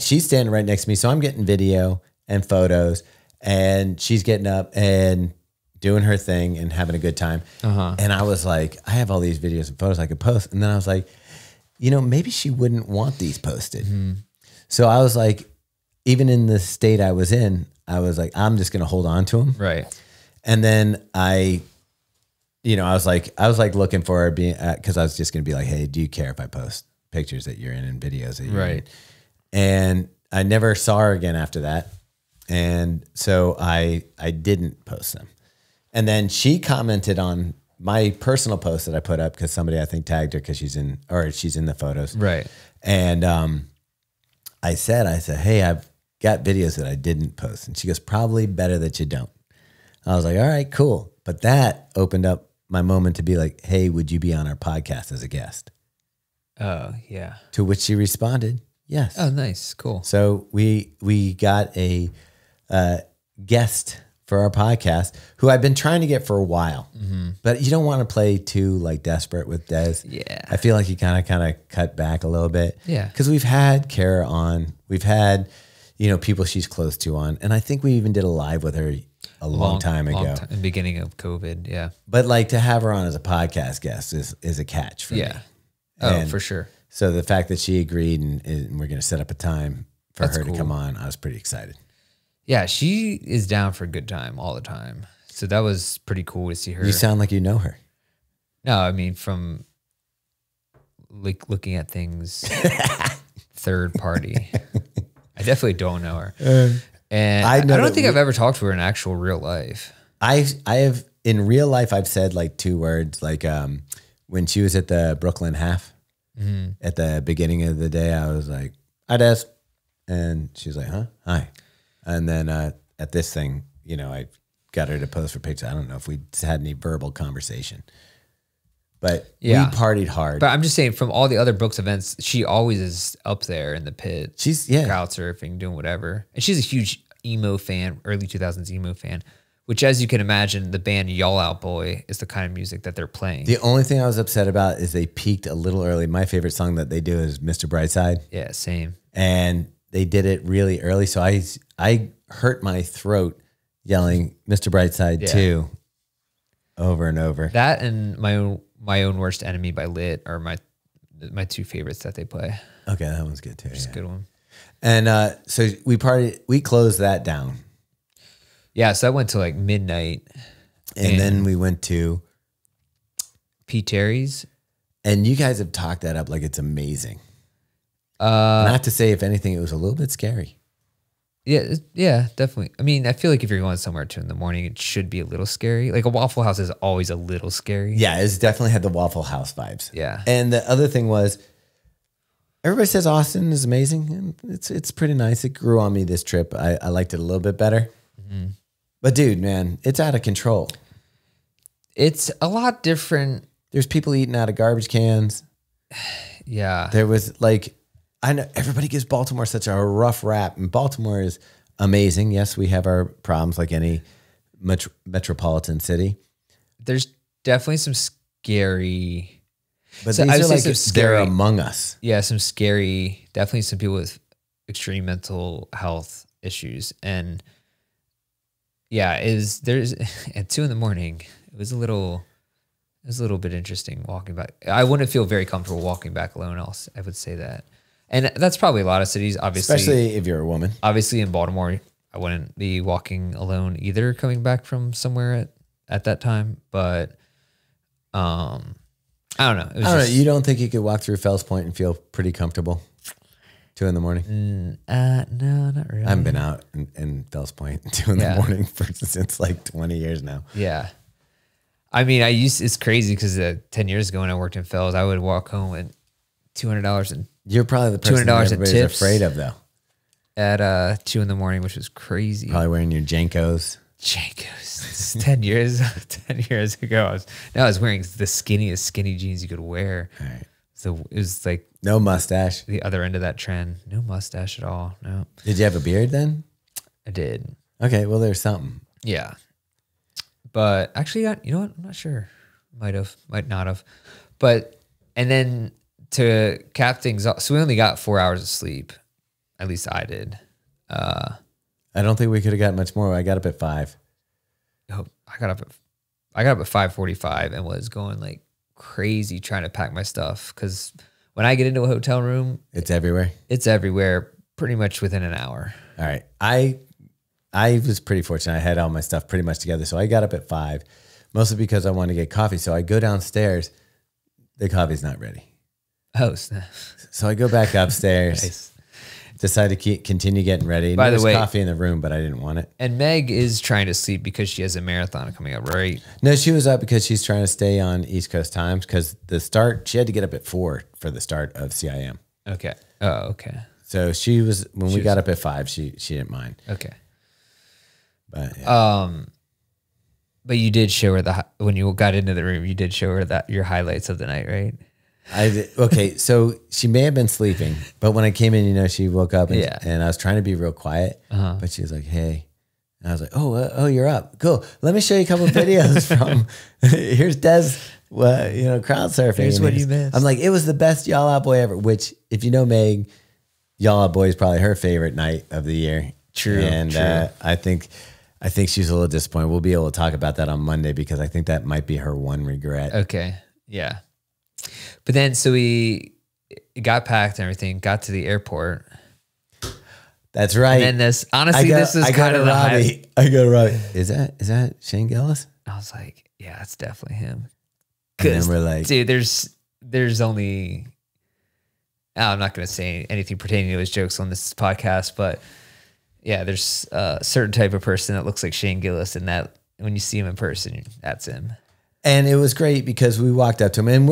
she's standing right next to me, so I'm getting video and photos, and she's getting up and doing her thing and having a good time. And I was like, I have all these videos and photos I could post. And then I was like, you know, maybe she wouldn't want these posted. So I was like, even in the state I was in, I was like, I'm just going to hold on to them. Right. And then I, you know, I was like looking for her being, cause I was just going to be like, hey, do you care if I post pictures that you're in and videos that you're in? And I never saw her again after that. And so I didn't post them. And then she commented on my personal post that I put up, cause somebody I think tagged her, cause she's in the photos. Right. And, I said, hey, I've got videos that I didn't post. And she goes, probably better that you don't. I was like, all right, cool. But that opened up my moment to be like, hey, would you be on our podcast as a guest? Oh, yeah. To which she responded, yes. Oh, nice. Cool. So we got a guest for our podcast who I've been trying to get for a while, but you don't want to play too like desperate with Des. Yeah. I feel like he kind of cut back a little bit. Yeah. Cause we've had Kara on, we've had, you know, people she's close to on. And I think we even did a live with her a long time ago. The beginning of COVID. Yeah. But like to have her on as a podcast guest is a catch for me. Oh, and for sure. So the fact that she agreed and we're going to set up a time for her to come on, I was pretty excited. Yeah, she is down for a good time all the time. So that was pretty cool to see her. You sound like you know her. No, I mean from like looking at things third party. I definitely don't know her. And I don't think I've ever talked to her in actual real life. I have in real life I've said like two words, like when she was at the Brooklyn Half at the beginning of the day, I was like, "Hi, Des." And she's like, "Huh? Hi." And then at this thing, you know, I got her to post for pictures. I don't know if we had any verbal conversation, but we partied hard. But I'm just saying, from all the other Brooks events, she always is up there in the pit. She's crowd surfing, doing whatever. And she's a huge emo fan, early 2000s emo fan, which, as you can imagine, the band Y'all Out Boy is the kind of music that they're playing. The only thing I was upset about is they peaked a little early. My favorite song that they do is Mr. Brightside. Yeah, same. And they did it really early, so I hurt my throat yelling Mr. Brightside 2 over and over. That and my own worst enemy by Lit are my two favorites that they play. Okay, that one's good too. It's a good one. And so we closed that down. Yeah, so I went to like midnight, and then we went to P. Terry's, and you guys have talked that up like it's amazing. Not to say, if anything, it was a little bit scary. Yeah, yeah, definitely. I mean, I feel like if you're going somewhere at 2 in the morning, it should be a little scary. Like a Waffle House is always a little scary. Yeah, it's definitely had the Waffle House vibes. Yeah. And the other thing was, everybody says Austin is amazing, and it's pretty nice. It grew on me this trip. I liked it a little bit better. But dude, man, it's out of control. It's a lot different. There's people eating out of garbage cans. There was like, I know everybody gives Baltimore such a rough rap, and Baltimore is amazing. Yes, we have our problems like any metropolitan city. There's definitely some scary, but so these are like they're among us. Yeah, some scary, definitely some people with extreme mental health issues. And yeah, there's at 2 in the morning, it was a little bit interesting walking back. I wouldn't feel very comfortable walking back alone else. I would say that. And that's probably a lot of cities, obviously. Especially if you're a woman. Obviously in Baltimore, I wouldn't be walking alone either coming back from somewhere at that time. But I don't know. It was I don't know. You don't think you could walk through Fells Point and feel pretty comfortable 2 in the morning? No, not really. I haven't been out in Fells Point 2 in the morning since like 20 years now. Yeah. I mean, it's crazy because 10 years ago when I worked in Fells, I would walk home and $200 and you're probably the person that everybody's afraid of though. At 2 in the morning, which was crazy. Probably wearing your Jankos. Jankos. 10 years ago. I was wearing the skinniest skinny jeans you could wear. All right. So it was like no mustache. The other end of that trend. No mustache at all. No. Did you have a beard then? I did. Okay, well there's something. Yeah. But actually, you know what? I'm not sure. Might have, might not have. But and then to cap things off, so we only got 4 hours of sleep. At least I did. I don't think we could have got much more. I got up at 5. Oh, I got up at 5:45 and was going like crazy trying to pack my stuff because when I get into a hotel room, it's everywhere. It's everywhere, pretty much within an hour. All right, I was pretty fortunate. I had all my stuff pretty much together, so I got up at 5, mostly because I wanted to get coffee. So I go downstairs, the coffee's not ready. Oh, snap. So I go back upstairs, nice. Decide to continue getting ready. By the way, coffee in the room, but I didn't want it. And Meg is trying to sleep because she has a marathon coming up, right? No, she was up because she's trying to stay on East Coast times because the start, she had to get up at 4 for the start of CIM. Okay. Oh, okay. So she was, when we got up at 5, she didn't mind. Okay. But, yeah. But you did show her when you got into the room, you did show her your highlights of the night, right? Okay, so she may have been sleeping, but when I came in, you know, she woke up and I was trying to be real quiet, but she was like, hey, and I was like, oh, you're up. Cool. Let me show you a couple of videos from, here's Des, you know, crowd surfing. Here's what you missed. I'm like, it was the best Y'all Out Boy ever, which if you know Meg, Y'all Out Boy is probably her favorite night of the year. True. And true. I think she's a little disappointed. We'll be able to talk about that on Monday because I think that might be her one regret. Okay. Yeah. But then, so we got packed and everything, got to the airport. That's right. And then this, honestly, this is kind of the highlight. I go, Robbie, is that Shane Gillis? I was like, yeah, that's definitely him. Because we're like, dude, there's only, I'm not going to say anything pertaining to his jokes on this podcast, but yeah, there's a certain type of person that looks like Shane Gillis, and that when you see him in person, that's him. And it was great because we walked up to him and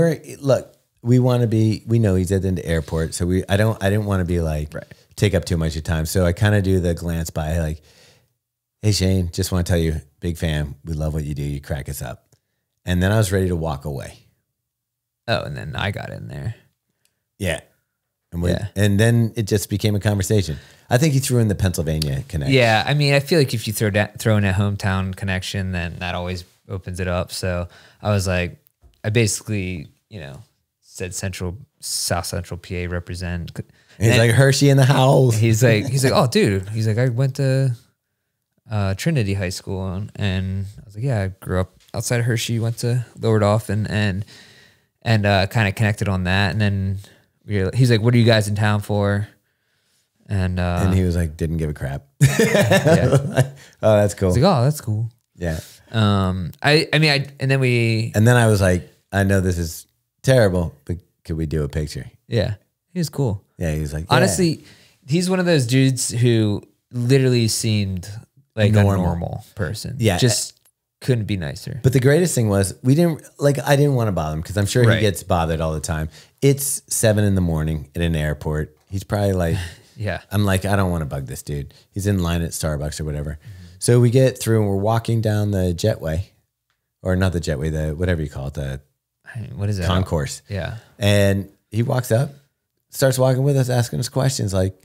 we know he's at the airport. So I didn't want to be like, take up too much of your time. So I kind of do the glance by like, hey Shane, just want to tell you, big fan. We love what you do. You crack us up. And then I was ready to walk away. Oh, and then I got in there. Yeah. And then it just became a conversation. I think he threw in the Pennsylvania connection. Yeah. I mean, I feel like if you throw in a hometown connection, then that always opens it up. So I was like, I basically, you know, said South Central PA represent. He's like Hershey in the house. He's like, oh dude. He's like, I went to Trinity High School and I was like, yeah, I grew up outside of Hershey, went to Lower Dauphin and kind of connected on that. And then he's like, what are you guys in town for? And he was like, didn't give a crap. Yeah. Oh, that's cool. I was like, oh, that's cool. Yeah. And then I was like, I know this is terrible, but could we do a picture? Yeah. He was cool. Yeah. He was like, yeah. Honestly, he's one of those dudes who literally seemed like a normal person. Yeah. Just couldn't be nicer. But the greatest thing was I didn't want to bother him because I'm sure he gets bothered all the time. It's 7 in the morning at an airport. He's probably like, yeah, I'm like, I don't want to bug this dude. He's in line at Starbucks or whatever. So we get through and we're walking down the jetway, or not the jetway, the whatever you call it, the what is that? Concourse. Yeah. And he walks up, starts walking with us, asking us questions like,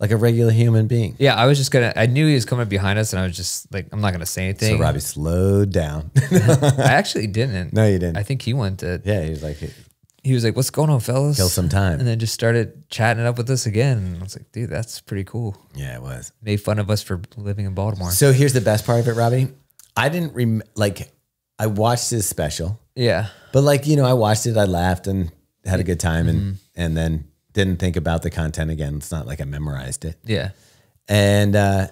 Like a regular human being. Yeah, I was just going to, I knew he was coming behind us and I was just like, I'm not going to say anything. So Robbie slowed down. I actually didn't. No, you didn't. I think he went to. Yeah, he was like. He was like, what's going on, fellas? Kill some time. And then just started chatting it up with us again. And I was like, dude, that's pretty cool. Yeah, it was. Made fun of us for living in Baltimore. So here's the best part of it, Robbie. I didn't, like, I watched his special. Yeah. But like, you know, I watched it, I laughed and had a good time and then. Didn't think about the content again. It's not like I memorized it. Yeah. And, I,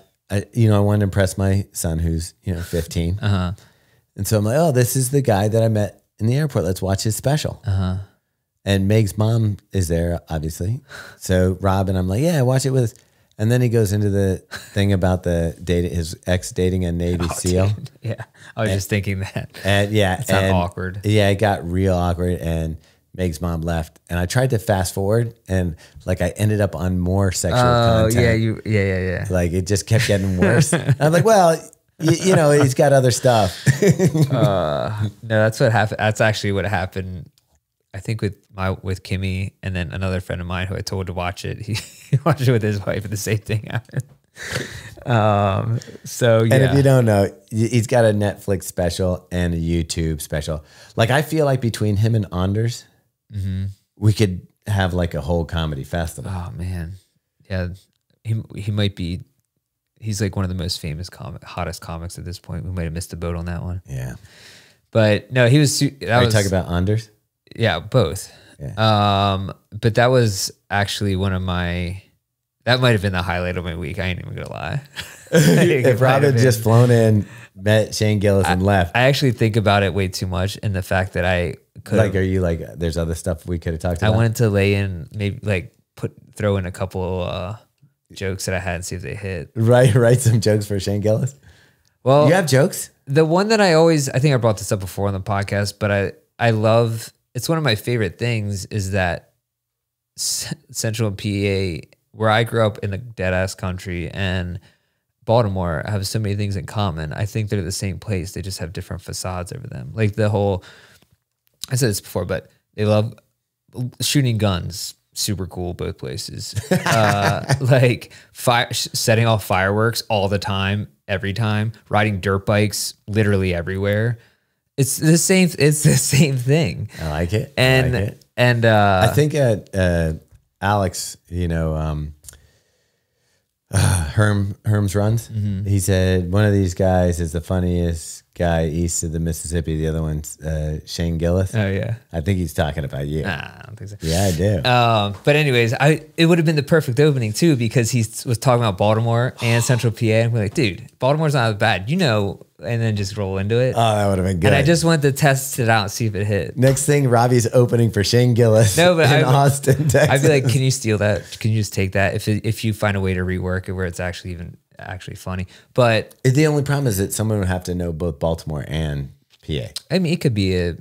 you know, I wanted to impress my son who's, you know, 15. Uh-huh. And so I'm like, oh, this is the guy that I met in the airport. Let's watch his special. Uh-huh. And Meg's mom is there, obviously. So Rob and I'm like, yeah, watch it with us. And then he goes into the thing about the data, his ex dating a Navy SEAL. Dude. Yeah. I was just thinking that. And yeah. It's not awkward. Yeah. It got real awkward. And Meg's mom left, and I tried to fast forward, and like I ended up on more sexual content. Yeah, yeah. Like it just kept getting worse. I'm like, well, you know, he's got other stuff. No, that's what happened. That's actually what happened. I think with Kimmy, and then another friend of mine who I told to watch it. He watched it with his wife, and the same thing happened. So yeah. And if you don't know, he's got a Netflix special and a YouTube special. Like I feel like between him and Anders. Mm-hmm. We could have like a whole comedy festival. Oh man, yeah, he might be. He's like one of the most famous, hottest comics at this point. We might have missed the boat on that one. Yeah, but no, he was. Are you talking about Anders? Yeah, both. Yeah. But that was actually one of my. That might have been the highlight of my week. I ain't even gonna lie. If Rob had just flown in, met Shane Gillis and left. I actually think about it way too much, and the fact that I. Like, are you like, there's other stuff we could have talked about? I wanted to lay in, maybe like throw in a couple jokes that I had and see if they hit. Right, write some jokes for Shane Gillis. Well, you have jokes? The one that I always, I think I brought this up before on the podcast, but I love, it's one of my favorite things is that Central PA, where I grew up in the dead ass country, and Baltimore have so many things in common. I think they're the same place. They just have different facades over them. Like the whole... I said this before, but they love shooting guns. Super cool, both places. Like setting off fireworks all the time, every time. Riding dirt bikes, literally everywhere. It's the same. It's the same thing. I like it. And I like it. And I think Alex, you know, Herm's runs. Mm-hmm. He said one of these guys is the funniest guy east of the Mississippi. The other one's Shane Gillis. Oh yeah, I think he's talking about you. Nah, I don't think so. Yeah, I do. But anyways, it would have been the perfect opening too because he was talking about Baltimore and Central PA, and we're like, dude, Baltimore's not that bad, you know, and then just roll into it. Oh, that would have been good. And I just wanted to test it out and see if it hit. Next thing, Robbie's opening for Shane Gillis. No, but in Austin, Texas. I'd be like, can you steal that? Can you just take that if you find a way to rework it where it's actually actually funny. But the only problem is that someone would have to know both Baltimore and PA. I mean, it could be I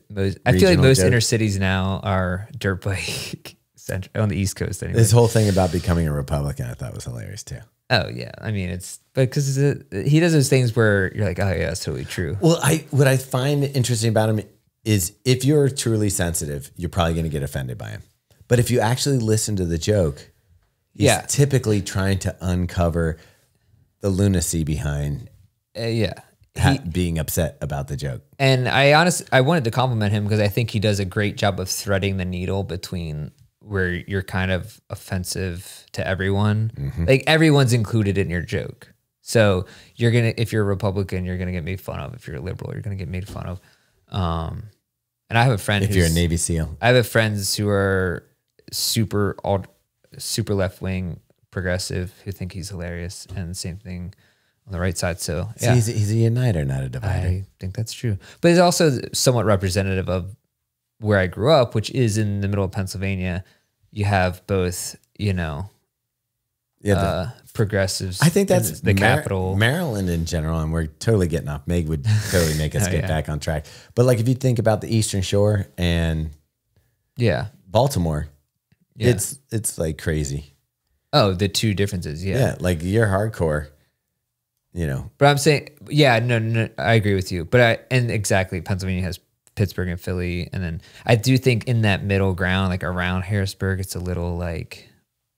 feel like most inner cities now are dirt bike central on the East Coast. Anyway. This whole thing about becoming a Republican, I thought was hilarious too. Oh yeah. I mean, it's because he does those things where you're like, oh yeah, that's totally true. Well, what I find interesting about him is if you're truly sensitive, you're probably going to get offended by him. But if you actually listen to the joke, he's typically trying to uncover the lunacy behind being upset about the joke. And I wanted to compliment him because I think he does a great job of threading the needle between where you're kind of offensive to everyone. Mm-hmm. Like everyone's included in your joke. So you're going to, if you're a Republican, you're going to get made fun of. If you're a liberal, you're going to get made fun of. And I have a friend if you're a Navy SEAL. I have friends who are super left-wing progressive who think he's hilarious, and the same thing on the right side. So yeah, he's a uniter, not a divider. I think that's true, but it's also somewhat representative of where I grew up, which is in the middle of Pennsylvania. You have both, you know, progressives. I think that's the capital, Maryland in general, and we're totally getting off. Meg would totally make us get back on track. But like if you think about the Eastern Shore and Baltimore, it's like crazy. Oh, the two differences. Yeah. Yeah. Like you're hardcore, you know. But I'm saying, yeah, no, I agree with you. But exactly, Pennsylvania has Pittsburgh and Philly. And then I do think in that middle ground, like around Harrisburg, it's a little like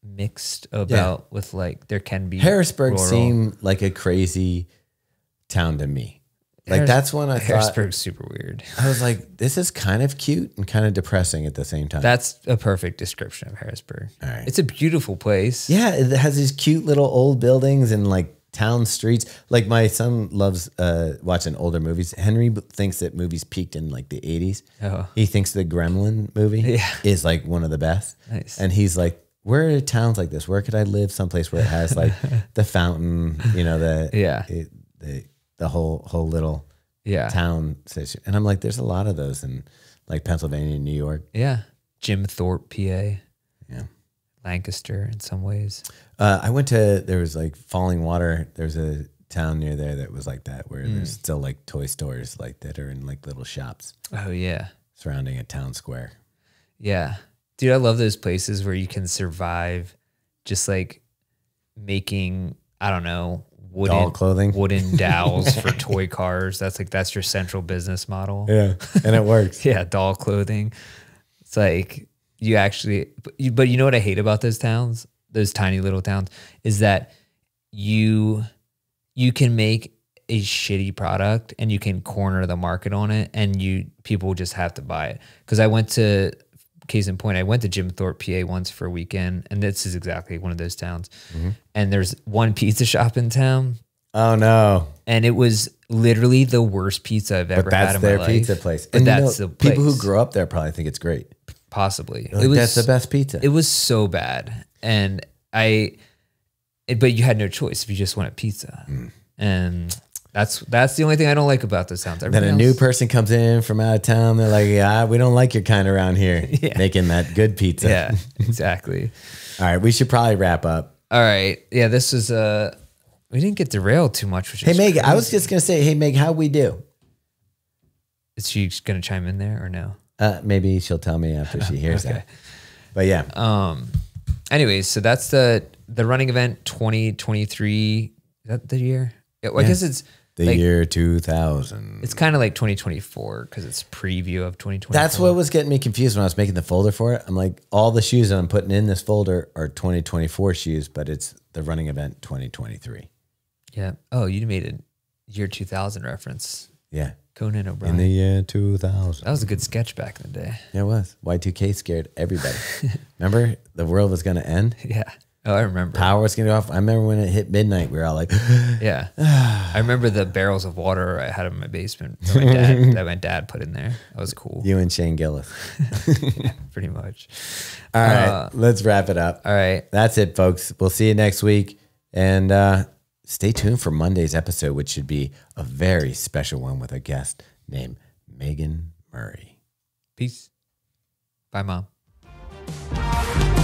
mixed about with like, there can be Harrisburg rural. Seemed like a crazy town to me. Like that's when I thought Harrisburg's super weird. I was like, this is kind of cute and kind of depressing at the same time. That's a perfect description of Harrisburg. All right. It's a beautiful place. Yeah. It has these cute little old buildings and like town streets. Like my son loves watching older movies. Henry thinks that movies peaked in like the 80s. Oh. He thinks the Gremlin movie is like one of the best. Nice. And he's like, where are towns like this? Where could I live? Someplace where it has like the fountain, you know, the, the whole little town situation. And I'm like, there's a lot of those in like Pennsylvania and New York. Yeah. Jim Thorpe, PA. Yeah. Lancaster in some ways. I went to, there was like Falling Water. There's a town near there that was like that, where there's still like toy stores like that are in like little shops. Oh yeah. Surrounding a town square. Yeah. Dude, I love those places where you can survive just like making, I don't know, wooden dowels for toy cars. That's like, that's your central business model. Yeah. And it works. Yeah. Doll clothing. It's like you actually, but you know what I hate about those towns, those tiny little towns, is that you can make a shitty product and you can corner the market on it, and people just have to buy it. Cause I went to, case in point, I went to Jim Thorpe, PA once for a weekend, and this is exactly one of those towns. And there's one pizza shop in town. Oh no. And it was literally the worst pizza I've ever had in my life. But that's their pizza place. And that's, you know, the place. People who grew up there probably think it's great. Possibly. Like, it was, that's the best pizza. It was so bad. And but you had no choice if you just wanted pizza. And that's the only thing I don't like about those towns. Everything then a else, new person comes in from out of town. They're like, yeah, we don't like your kind around here. Making that good pizza. Yeah, exactly. All right. We should probably wrap up. All right. Yeah. This is we didn't get derailed too much. Which is crazy. I was just going to say, hey, Meg, how we do? Is she going to chime in there or no? Maybe she'll tell me after she hears that. But yeah. Anyways, so that's the running event 2023. Is that the year? Yeah, well, I guess it's the year 2000. It's kind of like 2024 because it's preview of 2024. That's what was getting me confused when I was making the folder for it. I'm like, all the shoes that I'm putting in this folder are 2024 shoes, but it's the running event 2023. Yeah. Oh, you made a year 2000 reference. Yeah. Conan O'Brien. In the year 2000. That was a good sketch back in the day. Yeah, it was. Y2K scared everybody. Remember? The world was going to end. Yeah. Oh, I remember. Power was going to go off. I remember when it hit midnight, we were all like, yeah. I remember the barrels of water I had in my basement that my dad put in there. That was cool. You and Shane Gillis. Yeah, pretty much. All right. Let's wrap it up. All right. That's it, folks. We'll see you next week. And stay tuned for Monday's episode, which should be a very special one with a guest named Megan Murray. Peace. Bye, Mom.